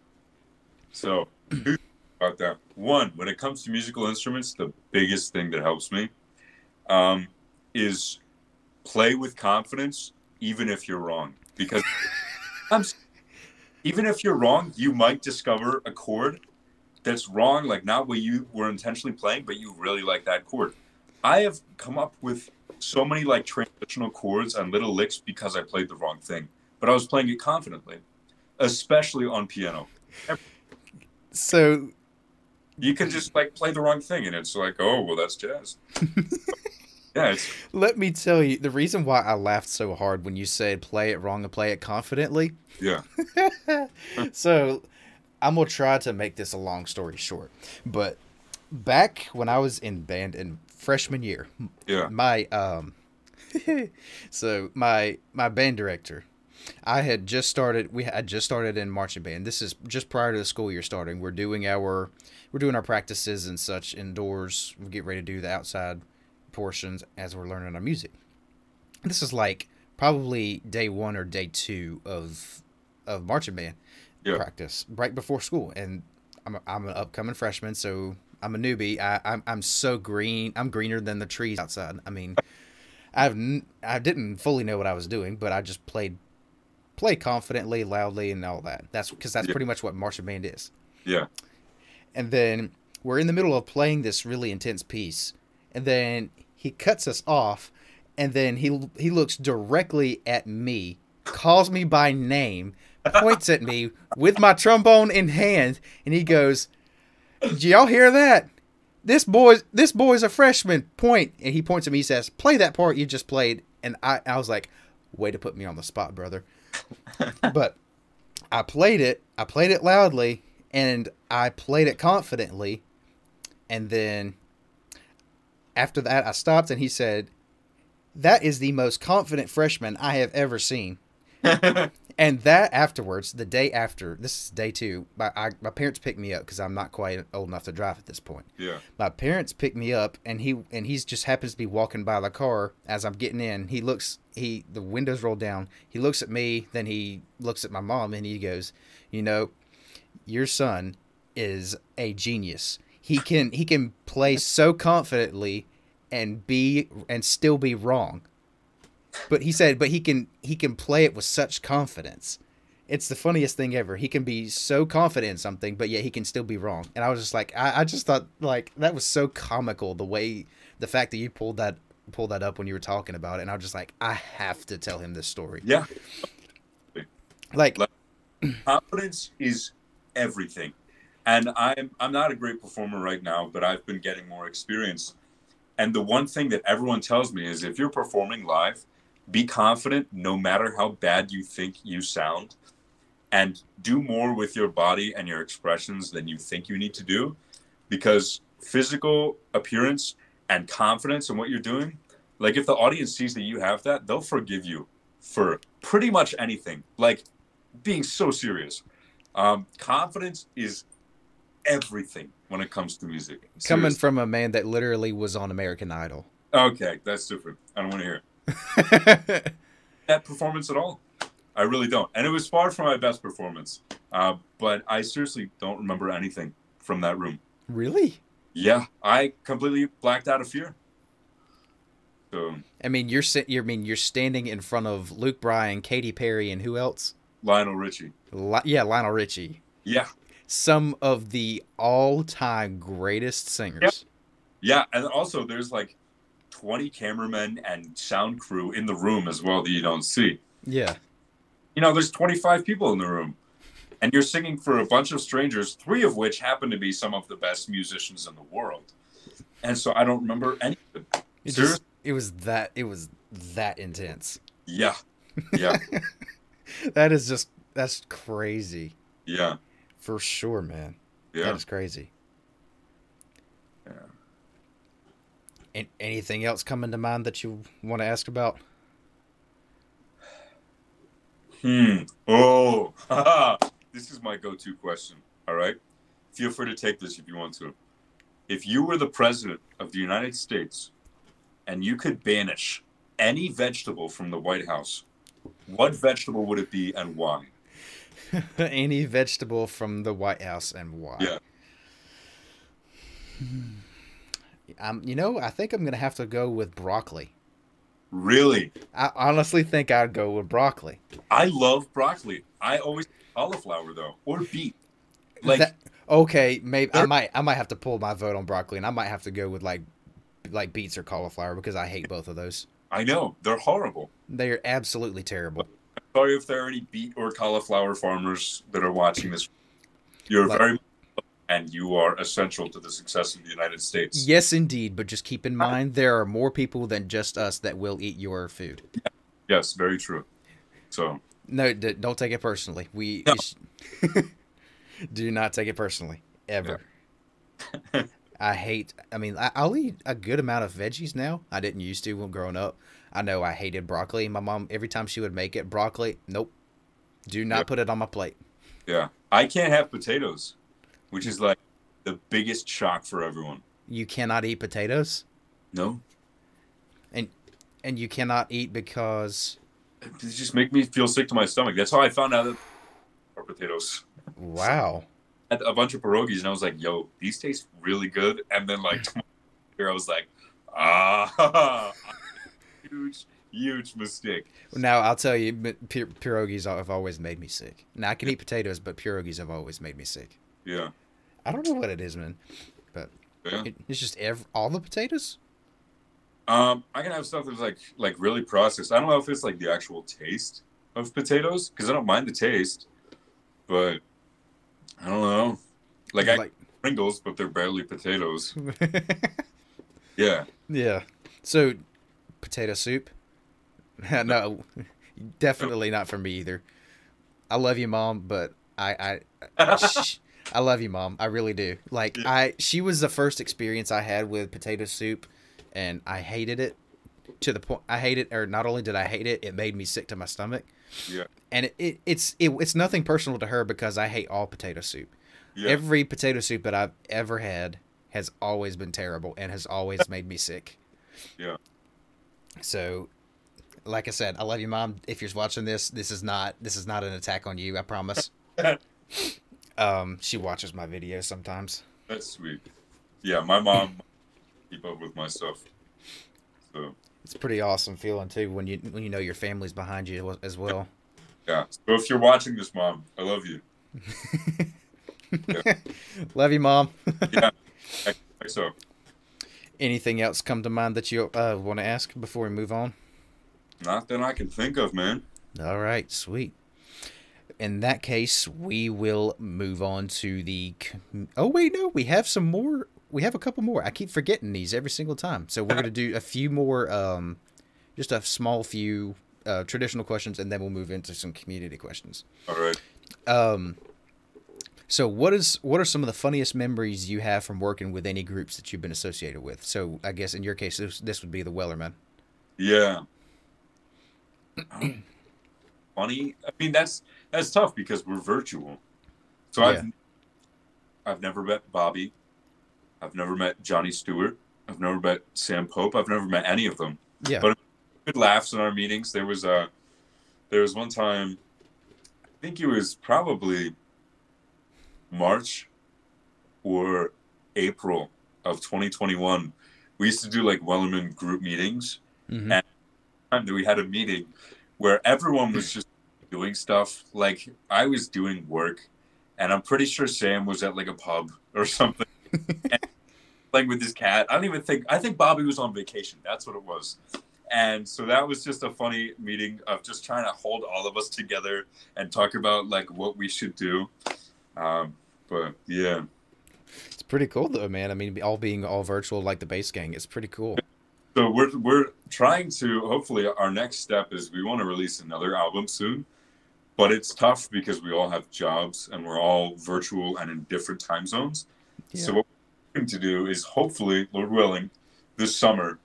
So, about that. One, when it comes to musical instruments, the biggest thing that helps me is play with confidence, even if you're wrong. Because even if you're wrong, you might discover a chord that's wrong, like not what you were intentionally playing, but you really like that chord. I have come up with so many like transitional chords and little licks because I played the wrong thing, but I was playing it confidently, especially on piano. So you can just like play the wrong thing and it's like, oh, well, that's jazz. Yeah. Let me tell you, the reason why I laughed so hard when you said play it wrong and play it confidently. Yeah. So I'm going to try to make this a long story short, but back when I was in band in freshman year, yeah, my band director, I had just started in marching band. This is just prior to the school year starting. We're doing our practices and such indoors. We get ready to do the outside portions as we're learning our music. This is like probably day 1 or day 2 of marching band. yeah. practice right before school. And I'm an upcoming freshman, so I'm a newbie. I'm so green. I'm greener than the trees outside. I mean, I didn't fully know what I was doing, but I just played confidently, loudly, and all that. That's because that's pretty much what marching band is. Yeah. And then we're in the middle of playing this really intense piece, and then he cuts us off, and then he looks directly at me, calls me by name, points at me with my trombone in hand, and he goes, "Did y'all hear that? This boy's a freshman. Point." And he points at me, he says, "Play that part you just played." And I was like, way to put me on the spot, brother. But I played it loudly, and I played it confidently. And then after that, I stopped, and he said, "That is the most confident freshman I have ever seen." And that afterwards, the day after, this is day two, my parents picked me up because I'm not quite old enough to drive at this point. Yeah. My parents picked me up, and he just happens to be walking by the car as I'm getting in. He looks, the windows roll down. He looks at me, then he looks at my mom, and he goes, "You know, your son is a genius. He can play so confidently and still be wrong." But he said, but he can play it with such confidence. It's the funniest thing ever. He can be so confident in something, but yet he can still be wrong. And I was just like, I just thought, like, that was so comical, the fact that you pulled that up when you were talking about it. And I was just like, I have to tell him this story. Yeah. Like confidence is everything. And I'm not a great performer right now, but I've been getting more experience. And the one thing that everyone tells me is, if you're performing live, be confident no matter how bad you think you sound, and do more with your body and your expressions than you think you need to do, because physical appearance and confidence in what you're doing, like, if the audience sees that you have that, they'll forgive you for pretty much anything, like being so serious. Confidence is everything when it comes to music. Seriously. Coming from a man that literally was on American Idol. Okay, that's different. I don't want to hear it. That performance at all. I really don't. And it was far from my best performance. But I seriously don't remember anything from that room. Really? Yeah, I completely blacked out of fear. So I mean, you're standing in front of Luke Bryan, Katy Perry, and who else? Lionel Richie. Lionel Richie. Yeah. Some of the all-time greatest singers. Yeah. And also there's like 20 cameramen and sound crew in the room as well that you don't see. Yeah. You know, there's 25 people in the room, and you're singing for a bunch of strangers, 3 of which happen to be some of the best musicians in the world. And so I don't remember any of it. It was that intense. Yeah. Yeah. That's crazy. Yeah. For sure, man. Yeah. That is crazy. Yeah. And anything else coming to mind that you want to ask about? Oh. This is my go-to question, all right? Feel free to take this if you want to. If you were the president of the United States and you could banish any vegetable from the White House, what vegetable would it be and why? Any vegetable from the White House and why? Yeah. You know, I think I'm going to have to go with broccoli. Really? I honestly think I'd go with broccoli. I love broccoli. I always cauliflower, though, or beet. Like, okay, maybe I might have to pull my vote on broccoli, and I might have to go with like beets or cauliflower, because I hate both of those. I know. They're horrible. They are absolutely terrible. Sorry if there are any beet or cauliflower farmers that are watching this. You're very, and you are essential to the success of the United States. Yes, indeed. But just keep in mind, there are more people than just us that will eat your food. Yeah. Yes, very true. So no, don't take it personally. Do not take it personally ever. Yeah. I'll eat a good amount of veggies now. I didn't used to when growing up. I know I hated broccoli. My mom, every time she would make it, broccoli, nope. Do not put it on my plate. Yeah. I can't have potatoes, which is like the biggest shock for everyone. You cannot eat potatoes? No. And you cannot eat because? It just makes me feel sick to my stomach. That's how I found out that potatoes. Wow. Had a bunch of pierogies, and I was like, yo, these taste really good. And then, like, here I was like, ah, huge mistake. Now, I'll tell you, pierogies have always made me sick. Now, I can eat potatoes, but pierogies have always made me sick. Yeah. I don't know what it is, man. But yeah. It's just all the potatoes? I can have stuff that's like really processed. I don't know if it's like the actual taste of potatoes, because I don't mind the taste, but I don't know. Like I eat Pringles, but they're barely potatoes. Yeah. Yeah. So, potato soup? No, definitely not for me either. I love you, Mom, but I love you, Mom. I really do. Like yeah. She was the first experience I had with potato soup. And I hated it to the point not only did I hate it, it made me sick to my stomach. Yeah. And it's nothing personal to her because I hate all potato soup. Yeah. Every potato soup that I've ever had has always been terrible and has always made me sick. Yeah. So, like I said, I love you, Mom. If you're watching this, this is not an attack on you. I promise. She watches my videos sometimes. That's sweet. Yeah, my mom. Keep up with my stuff. So it's a pretty awesome feeling too when you know your family's behind you as well. Yeah. So if you're watching this, Mom, I love you. Yeah. Love you, Mom. Yeah. I think so. Anything else come to mind that you want to ask before we move on? Not that I can think of, man. All right, sweet. In that case, we will move on to the. Oh wait, no, we have some more. We have a couple more. I keep forgetting these every single time. So we're going to do a few more, just a small few traditional questions, and then we'll move into some community questions. All right. So what are some of the funniest memories you have from working with any groups that you've been associated with? So I guess in your case, this would be the Wellermen. Yeah. Funny? I mean, that's tough because we're virtual. So yeah. I've never met Bobby. I've never met Johnny Stewart. I've never met Sam Pope. I've never met any of them. Yeah. But good laughs in our meetings. There was one time, I think it was probably March or April of 2021. We used to do like Wellermen group meetings. Mm-hmm. And time that we had a meeting where everyone was just doing stuff. Like I was doing work, and I'm pretty sure Sam was at like a pub or something. Playing with his cat. I think Bobby was on vacation. That's what it was. And so that was just a funny meeting of just trying to hold all of us together and talk about like what we should do. But yeah, it's pretty cool though, man. I mean, all virtual, like the bass gang, it's pretty cool. So we're trying to, hopefully our next step is we want to release another album soon, but it's tough because we all have jobs and we're all virtual and in different time zones. Yeah. So what we're going to do is hopefully, Lord willing, this summer,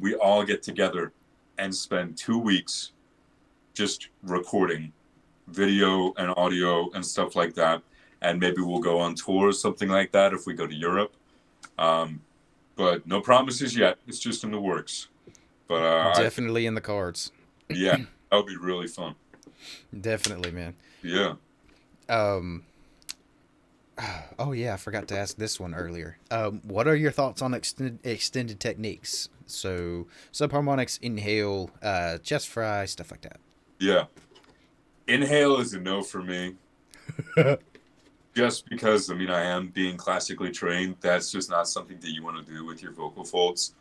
we all get together and spend 2 weeks just recording video and audio and stuff like that. And maybe we'll go on tour or something like that if we go to Europe. But no promises yet. It's just in the works. But definitely in the cards. Yeah, that would be really fun. Definitely, man. Yeah. Oh yeah, I forgot to ask this one earlier. What are your thoughts on extended techniques? So subharmonics, inhale, chest fry, stuff like that. Yeah, inhale is a no for me. Just because, I mean, I am being classically trained. That's just not something that you want to do with your vocal folds.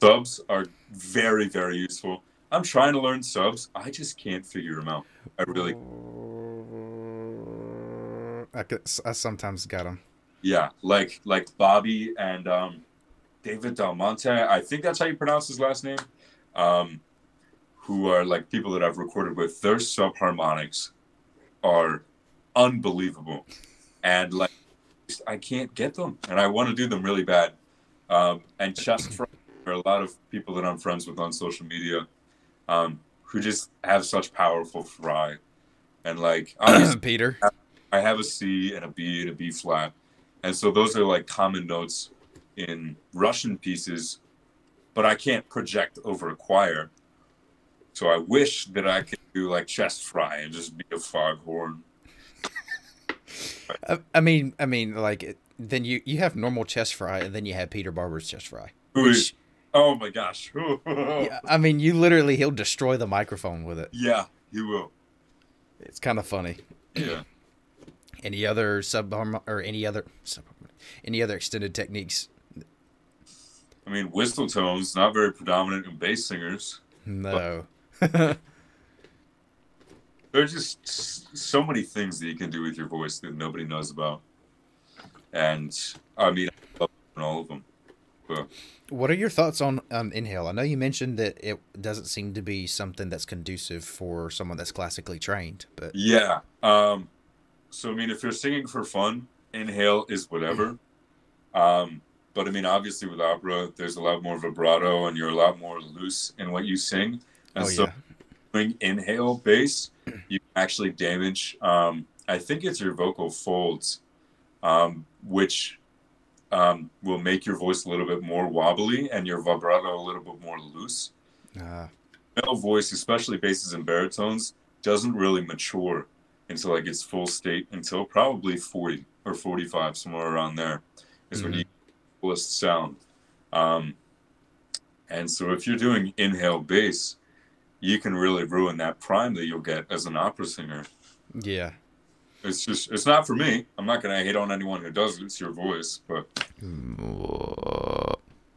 Subs are very, very useful. I'm trying to learn subs. I just can't figure them out. I really. I sometimes got them. Yeah, like Bobby and David Del Monte. I think that's how you pronounce his last name. Who are like people that I've recorded with. Their subharmonics are unbelievable, and like I can't get them, and I want to do them really bad. And chest fry, there are a lot of people that I'm friends with on social media, who just have such powerful fry, and like honestly, Peter. I have a C and a B and a B flat. And so those are like common notes in Russian pieces, but I can't project over a choir. So I wish that I could do like chest fry and just be a foghorn. I mean, like, then you have normal chest fry, and then you have Peter Barber's chest fry. Which, oh my gosh! Yeah, I mean, you literally, he'll destroy the microphone with it. Yeah, he will. It's kind of funny. Yeah. Any other extended techniques? I mean, whistle tones, not very predominant in bass singers. No. There's just so many things that you can do with your voice that nobody knows about. And, I mean, I love all of them. But. What are your thoughts on inhale? I know you mentioned that it doesn't seem to be something that's conducive for someone that's classically trained. But yeah. So, I mean, if you're singing for fun, inhale is whatever. But, I mean, obviously with opera, there's a lot more vibrato and you're a lot more loose in what you sing. And so doing inhale bass, you actually damage, I think it's your vocal folds, which will make your voice a little bit more wobbly and your vibrato a little bit more loose. Male voice, especially basses and baritones, doesn't really mature until like its full state, until probably 40 or 45, somewhere around there, is when you sound. And so if you're doing inhale bass, you can really ruin that prime that you'll get as an opera singer. Yeah. It's just, it's not for me. I'm not going to hate on anyone who does it. It's your voice, but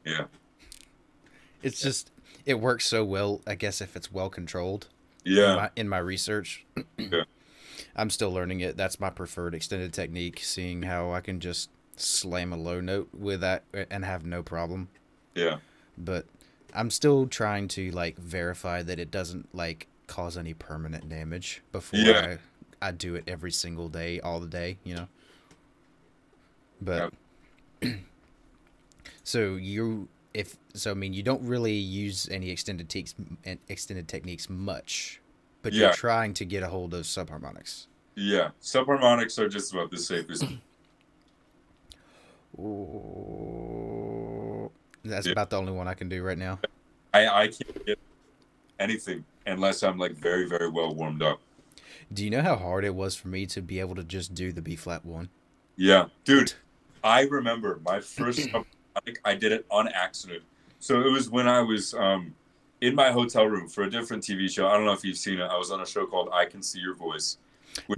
yeah. It's just, it works so well, I guess, if it's well controlled. Yeah. In my research. Yeah. I'm still learning it. That's my preferred extended technique, seeing how I can just slam a low note with that and have no problem. Yeah. But I'm still trying to like verify that it doesn't like cause any permanent damage before I do it every single day, all the day, you know. But so I mean, you don't really use any extended techniques much, but you're trying to get a hold of subharmonics. Yeah, subharmonics are just about the safest. Ooh, that's about the only one I can do right now. I can't get anything unless I'm like very, very well warmed up. Do you know how hard it was for me to be able to just do the B flat one? Yeah, dude, I remember my first I did it on accident. So it was when I was in my hotel room for a different TV show. I don't know if you've seen it. I was on a show called I Can See Your Voice.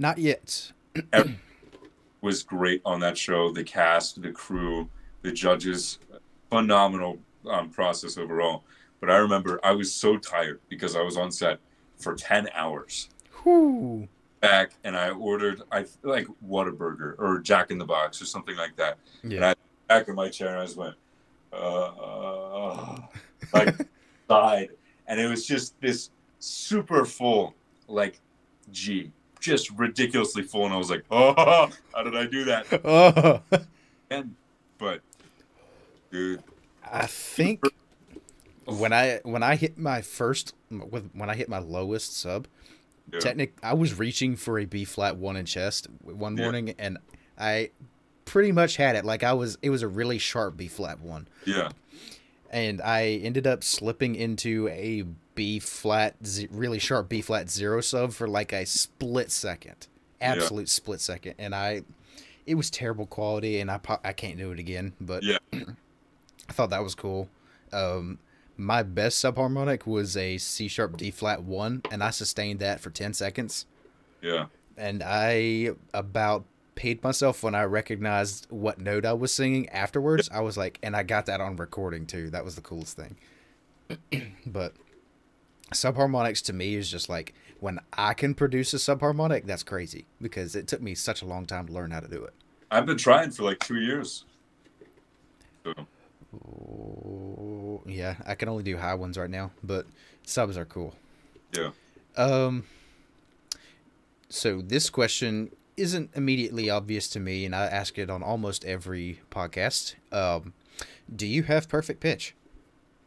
Not yet. Was great on that show. The cast, the crew, the judges, phenomenal process overall. But I remember I was so tired because I was on set for 10 hours. Whew. Back, and I ordered, I like Whataburger or Jack in the Box or something like that. Yeah. And I back in my chair and I just went, like, died. And it was just this super full, like, G. Just ridiculously full, and I was like, "Oh, how did I do that?" Oh, and but, dude, I think when I hit my first lowest sub, I was reaching for a B flat one in chest one morning, and I pretty much had it. Like it was a really sharp B flat one. Yeah, and I ended up slipping into a really sharp B flat zero sub for like a split second, absolute split second, and it was terrible quality, and I can't do it again. But I thought that was cool. My best subharmonic was a C sharp D flat one, and I sustained that for 10 seconds. Yeah, and I about paid myself when I recognized what note I was singing afterwards. I was like, and I got that on recording too. That was the coolest thing. But subharmonics to me is just like, when I can produce a subharmonic, that's crazy, because it took me such a long time to learn how to do it. I've been trying for like 2 years. So. Oh, yeah, I can only do high ones right now, but subs are cool. Yeah. So this question isn't immediately obvious to me, and I ask it on almost every podcast. Do you have perfect pitch?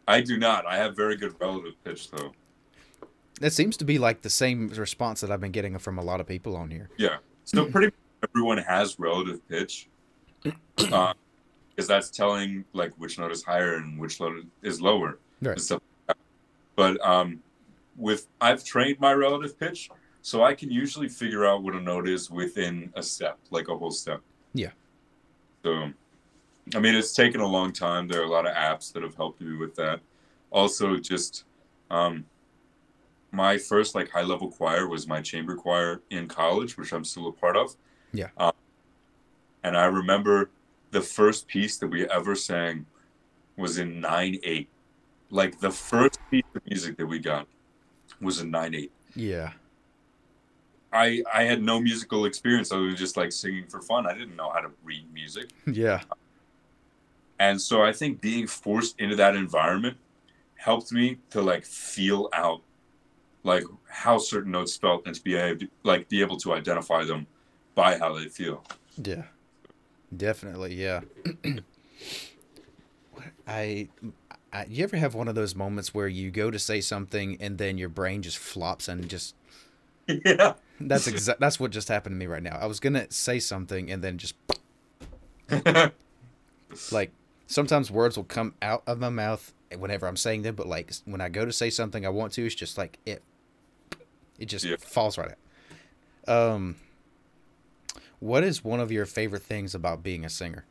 I do not. I have very good relative pitch, though. That seems to be like the same response that I've been getting from a lot of people on here. Yeah. So pretty much everyone has relative pitch, because that's telling like which note is higher and which note is lower. Right. And stuff like that. But I've trained my relative pitch So I can usually figure out what a note is within a step, like a whole step. Yeah. So, I mean, it's taken a long time. There are a lot of apps that have helped me with that. Also, just my first, like, high-level choir was my chamber choir in college, which I'm still a part of. Yeah. And I remember the first piece that we ever sang was in 9/8. Like, the first piece of music that we got was in 9/8. Yeah. I had no musical experience. I was just, like, singing for fun. I didn't know how to read music. Yeah. And so I think being forced into that environment helped me to, like, feel out, like, how certain notes felt and to be able to, like, be able to identify them by how they feel. Yeah. Definitely, yeah. You ever have one of those moments where you go to say something and then your brain just flops and just... Yeah. That's what just happened to me right now. I was going to say something and then just... Like, sometimes words will come out of my mouth whenever I'm saying them, but, like, when I go to say something I want to, it's just, like, it just falls right out. What is one of your favorite things about being a singer?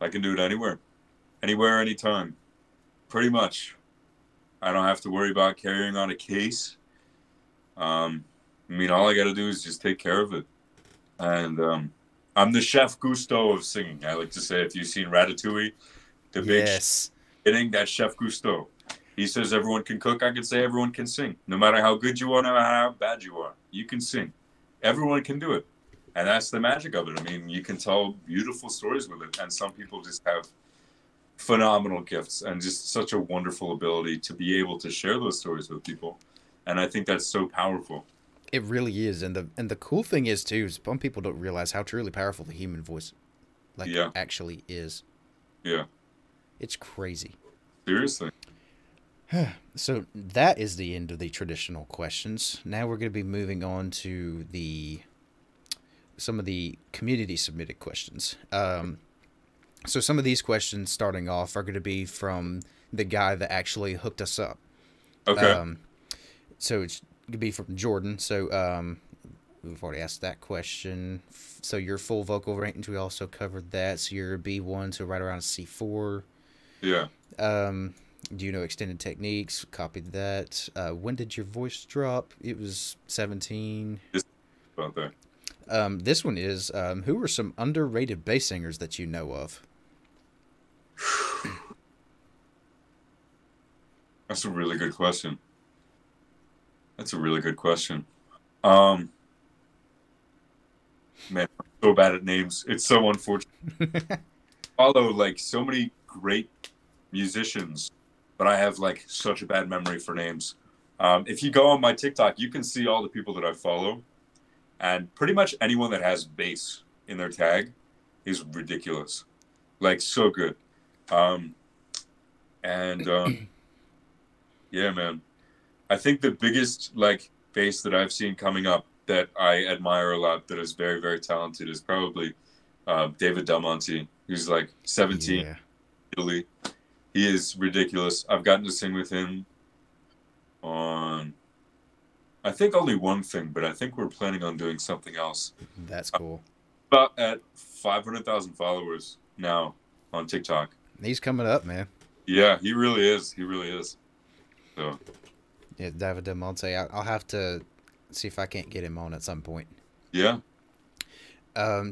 I can do it anywhere, anytime, pretty much. I don't have to worry about carrying on a case. I mean, all I got to do is just take care of it. And I'm the chef Gusto of singing. I like to say, if you've seen Ratatouille, the big hitting that chef Gusto. He says everyone can cook. I can say everyone can sing. No matter how good you are, no matter how bad you are, you can sing. Everyone can do it. And that's the magic of it. I mean, you can tell beautiful stories with it. And some people just have phenomenal gifts and just such a wonderful ability to be able to share those stories with people. And I think that's so powerful. It really is. And the cool thing is, too, is some people don't realize how truly powerful the human voice actually is. Yeah. It's crazy. Seriously. So that is the end of the traditional questions. Now we're going to be moving on to some of the community submitted questions. So some of these questions starting off are going to be from the guy that actually hooked us up. Okay. So it's going to be from Jordan. So we've already asked that question. So your full vocal range, we also covered that. So you're a B1 to right around a C4. Yeah. Do you know extended techniques? Copied that. When did your voice drop? It was 17. It's about that. This one is, who are some underrated bass singers that you know of? That's a really good question. Man, I'm so bad at names. It's so unfortunate. Follow, like, so many great musicians, but I have, like, such a bad memory for names. If you go on my TikTok, you can see all the people that I follow. And pretty much anyone that has bass in their tag is ridiculous. Like, so good. Yeah, man. I think the biggest, like, bass that I've seen coming up that I admire a lot that is very, very talented is probably David Del Monte, who's, like, 17 in Italy. He is ridiculous. I've gotten to sing with him on... I think only one thing, but I think we're planning on doing something else. That's cool. About at 500,000 followers now on TikTok. He's coming up, man. Yeah, he really is. He really is. So. Yeah, David Del Monte. I'll have to see if I can't get him on at some point. Yeah.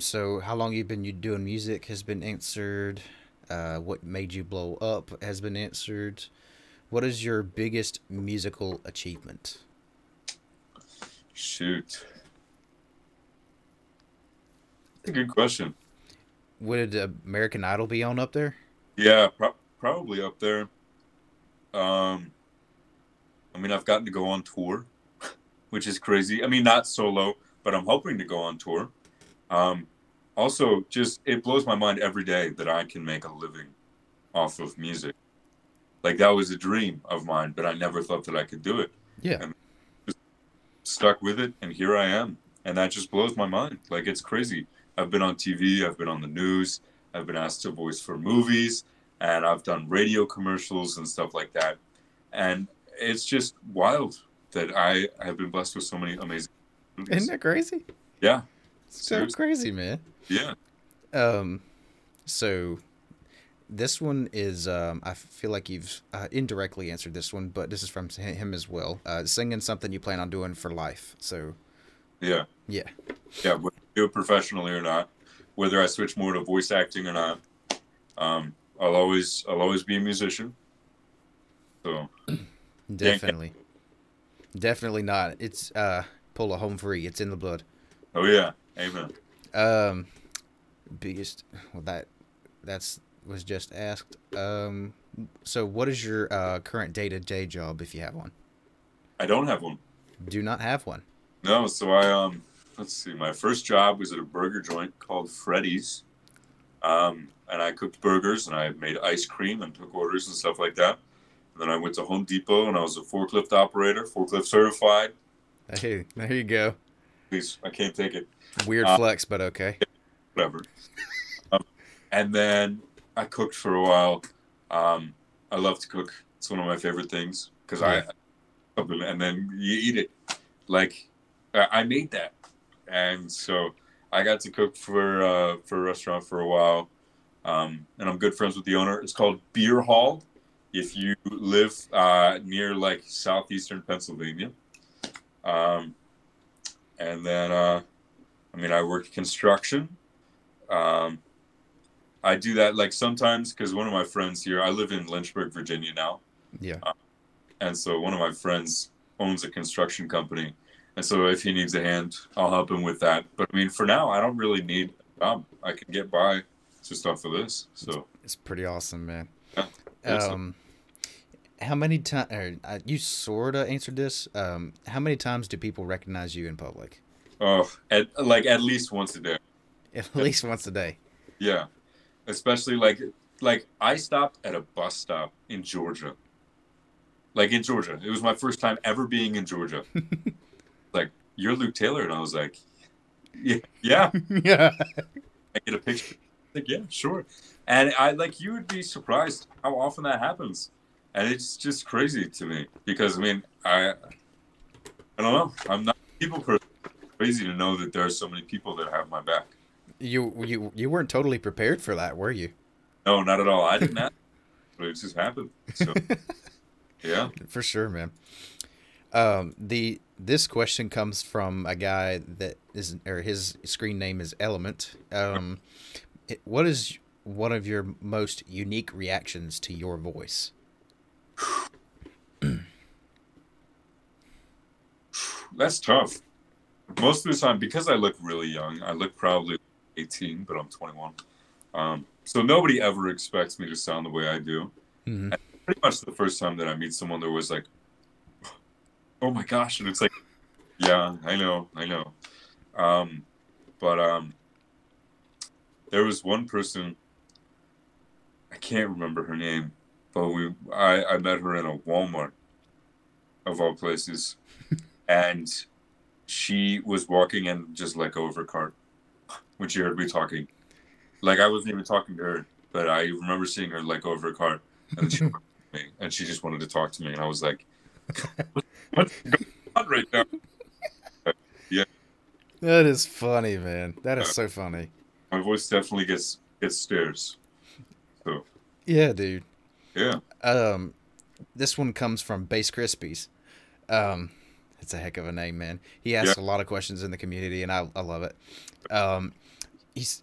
So how long you've been doing music has been answered. What made you blow up has been answered. What is your biggest musical achievement? Shoot. That's a good question. Would American Idol be on up there? Yeah, probably up there. I mean, I've gotten to go on tour, which is crazy. I mean, not solo, but I'm hoping to go on tour. Also, just it blows my mind every day that I can make a living off of music. Like, that was a dream of mine, but I never thought that I could do it. Yeah. And stuck with it, and here I am, and that just blows my mind. Like, it's crazy. I've been on TV, I've been on the news, I've been asked to voice for movies, and I've done radio commercials and stuff like that, and it's just wild. that I have been blessed with so many amazing movies. Isn't that crazy? Yeah. So crazy, man. Yeah. So this one is, I feel like you've indirectly answered this one, but this is from him as well. Singing something you plan on doing for life. So. Yeah. Yeah. Yeah. Whether I do it professionally or not, whether I switch more to voice acting or not, I'll always be a musician. So. Definitely. Definitely not. It's pull a Home Free. It's in the blood. Oh yeah. Amen. Biggest. Well, that's was just asked. So what is your current day-to-day job, if you have one? I don't have one. Do not have one. No. So I let's see. My first job was at a burger joint called Freddy's, and I cooked burgers and I made ice cream and took orders and stuff like that. And then I went to Home Depot and I was a forklift operator, forklift certified. Hey, there you go. Please, I can't take it. Weird flex, but okay. Whatever. And then I cooked for a while. I love to cook. It's one of my favorite things because and then you eat it. Like, I made that. And so I got to cook for a restaurant for a while. And I'm good friends with the owner. It's called Beer Hall. If you live near, like, southeastern Pennsylvania. And then, I mean, I work construction. I do that, like, sometimes because one of my friends here, I live in Lynchburg, Virginia now. Yeah. And so one of my friends owns a construction company. And so if he needs a hand, I'll help him with that. But, I mean, for now, I don't really need a job. I can get by just off of this. So it's pretty awesome, man. Yeah, how many times, you sort of answered this, how many times do people recognize you in public? Oh, at least once a day. At least once a day. Yeah. Especially like I stopped at a bus stop in Georgia. Like in Georgia. It was my first time ever being in Georgia. Like, you're Luke Taylor. And I was like, yeah. Yeah. Yeah. I get a picture. Like, yeah, sure. And I like, you would be surprised how often that happens. And it's just crazy to me because, I mean, I don't know. I'm not a people person. It's crazy to know that there are so many people that have my back. You weren't totally prepared for that, were you? No, not at all. I didn't ask, but it just happened. So, yeah. For sure, man. This question comes from a guy that isn't, or his screen name is Element. What is one of your most unique reactions to your voice? That's tough. Most of the time, because I look really young, I look probably 18, but I'm 21. So nobody ever expects me to sound the way I do. Mm-hmm. And pretty much the first time that I meet someone, they're always like, oh my gosh. And it's like, yeah, I know. There was one person, I can't remember her name, but I met her in a Walmart of all places. And she was walking and just let go of her cart when she heard me talking. Like, I wasn't even talking to her, but I remember seeing her let go of her cart. And she looked at me, and she just wanted to talk to me. And I was like, what's going on right now? Yeah. That is funny, man. That is so funny. My voice definitely gets stares. So. Yeah, dude. Yeah. This one comes from Base Crispies. It's a heck of a name, man. He asks a lot of questions in the community, and I love it.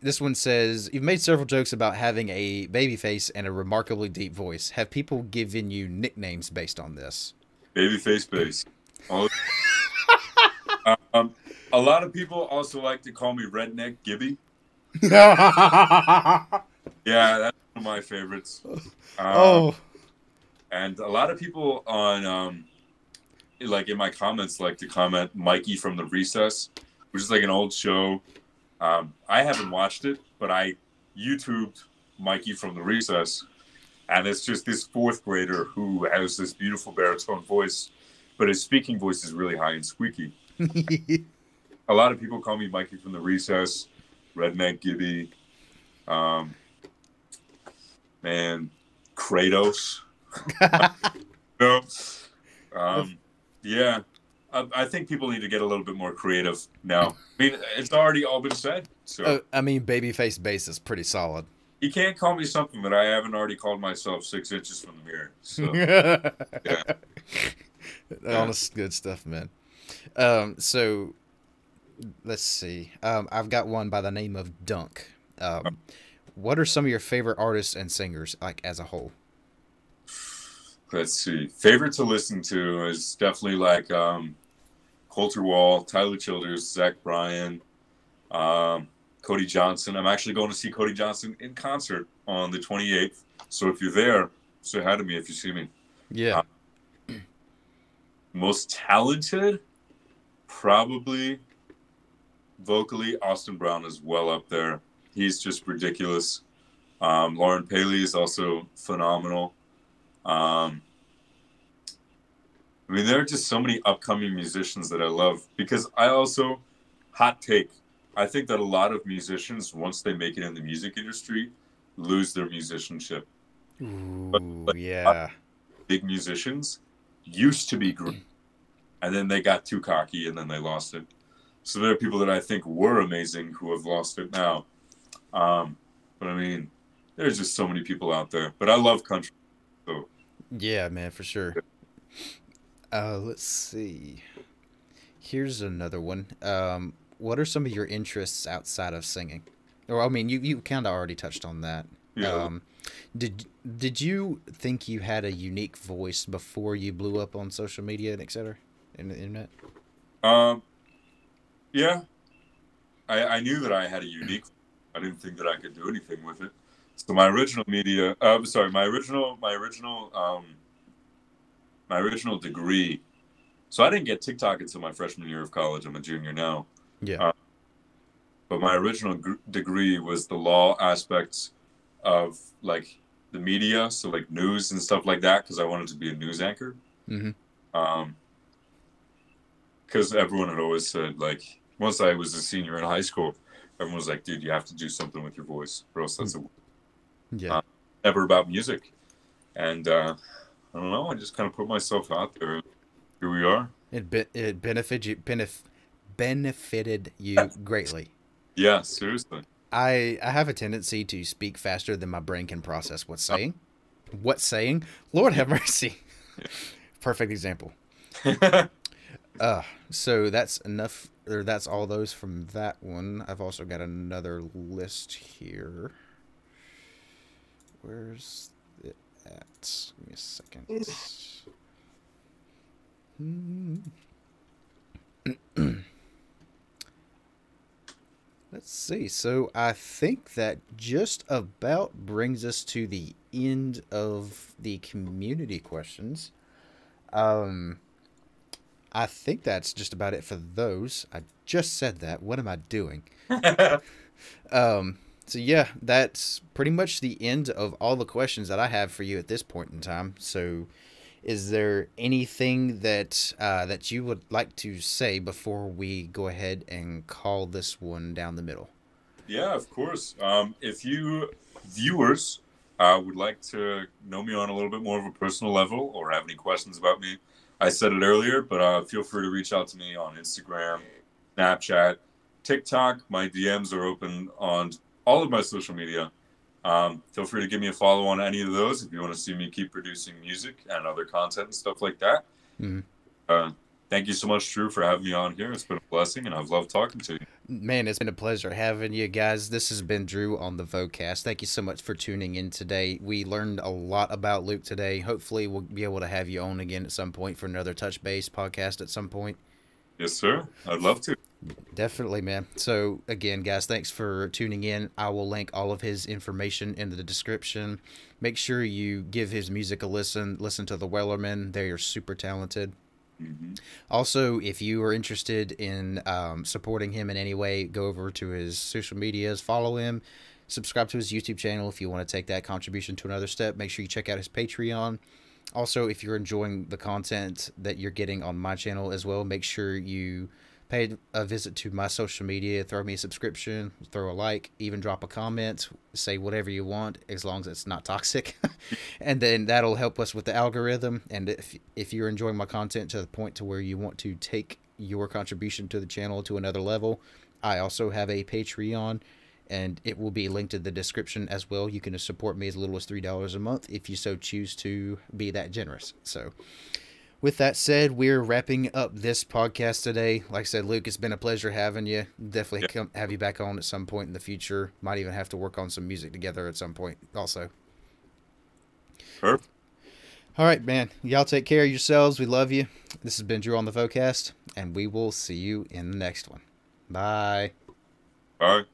This one says, you've made several jokes about having a baby face and a remarkably deep voice. Have people given you nicknames based on this? Babyface Bass. A lot of people also like to call me Redneck Gibby. Yeah, that's one of my favorites. And a lot of people on like in my comments like to comment Mikey from the Recess, which is like an old show. I haven't watched it, but I YouTubed Mikey from the Recess, and it's just this fourth grader who has this beautiful baritone voice, but his speaking voice is really high and squeaky. A lot of people call me Mikey from the Recess, Redneck Gibby, man, Kratos. No. Yeah, I think people need to get a little bit more creative now. I mean, it's already all been said. So I mean, babyface bass is pretty solid. You can't call me something that I haven't already called myself 6 inches from the mirror. So, yeah. Honest good stuff, man. So let's see. I've got one by the name of Dunk. What are some of your favorite artists and singers, like, as a whole? Let's see. Favorite to listen to is definitely like Colter Wall, Tyler Childers, Zach Bryan, Cody Johnson. I'm actually going to see Cody Johnson in concert on the 28th. So if you're there, say hi to me if you see me. Yeah. Most talented, probably vocally, Austin Brown is well up there. He's just ridiculous. Lauren Paley is also phenomenal. I mean, there are just so many upcoming musicians that I love, because I also, hot take, I think that a lot of musicians, once they make it in the music industry, lose their musicianship. Ooh, but, like, yeah. Big musicians used to be great, and then they got too cocky, and then they lost it. So there are people that I think were amazing who have lost it now. But I mean, there's just so many people out there. But I love country. So. Yeah, man, for sure. Let's see. Here's another one. What are some of your interests outside of singing? Or, I mean, you kind of already touched on that. Yeah. Did you think you had a unique voice before you blew up on social media and et cetera, in the internet? Yeah. I knew that I had a unique voice. I didn't think that I could do anything with it. So my original media, my original degree. So I didn't get TikTok until my freshman year of college. I'm a junior now. Yeah. But my original degree was the law aspects of, like, the media. So, like, news and stuff like that. 'Cause I wanted to be a news anchor. Mm-hmm. 'Cause everyone had always said, like, once I was a senior in high school, everyone was like, dude, you have to do something with your voice, or else that's a... Yeah. Never about music. And I don't know, I just kind of put myself out there. Here we are. It benefited you greatly. Yeah, seriously. I have a tendency to speak faster than my brain can process what's saying. What's saying? Lord have mercy. Yeah. Perfect example. So that's enough... Or that's all those from that one. I've also got another list here. Where's it at? Give me a second. Let's see. So I think that just about brings us to the end of the community questions. I think that's just about it for those. I just said that. What am I doing? So, yeah, that's pretty much the end of all the questions that I have for you at this point in time. So is there anything that that you would like to say before we go ahead and call this one down the middle? Yeah, of course. If you viewers would like to know me on a little bit more of a personal level, or have any questions about me, I said it earlier, but feel free to reach out to me on Instagram, Snapchat, TikTok. My DMs are open on all of my social media. Feel free to give me a follow on any of those if you want to see me keep producing music and other content and stuff like that. Mm-hmm. Thank you so much, Drew, for having me on here. It's been a blessing, and I've loved talking to you. Man, it's been a pleasure having you guys. This has been Drew on The Vocast. Thank you so much for tuning in today. We learned a lot about Luke today. Hopefully, we'll be able to have you on again at some point for another Touch Base podcast at some point. Yes, sir. I'd love to. Definitely, man. So, again, guys, thanks for tuning in. I will link all of his information in the description. Make sure you give his music a listen. Listen to the Wellermen. They are super talented. Mm-hmm. Also, if you are interested in supporting him in any way, go over to his social medias, follow him, subscribe to his YouTube channel if you want to take that contribution to another step. Make sure you check out his Patreon. Also, if you're enjoying the content that you're getting on my channel as well, make sure you Pay a visit to my social media, throw me a subscription, throw a like, even drop a comment, say whatever you want as long as it's not toxic. And then that'll help us with the algorithm. And if you're enjoying my content to the point to where you want to take your contribution to the channel to another level, I also have a Patreon, and it will be linked in the description as well. You can support me as little as $3 a month if you so choose to be that generous. So with that said, we're wrapping up this podcast today. Like I said, Luke, it's been a pleasure having you. Definitely come have you back on at some point in the future. Might even have to work on some music together at some point also. Perfect. All right, man. Y'all take care of yourselves. We love you. This has been Drew on the Vocast, and we will see you in the next one. Bye. Bye.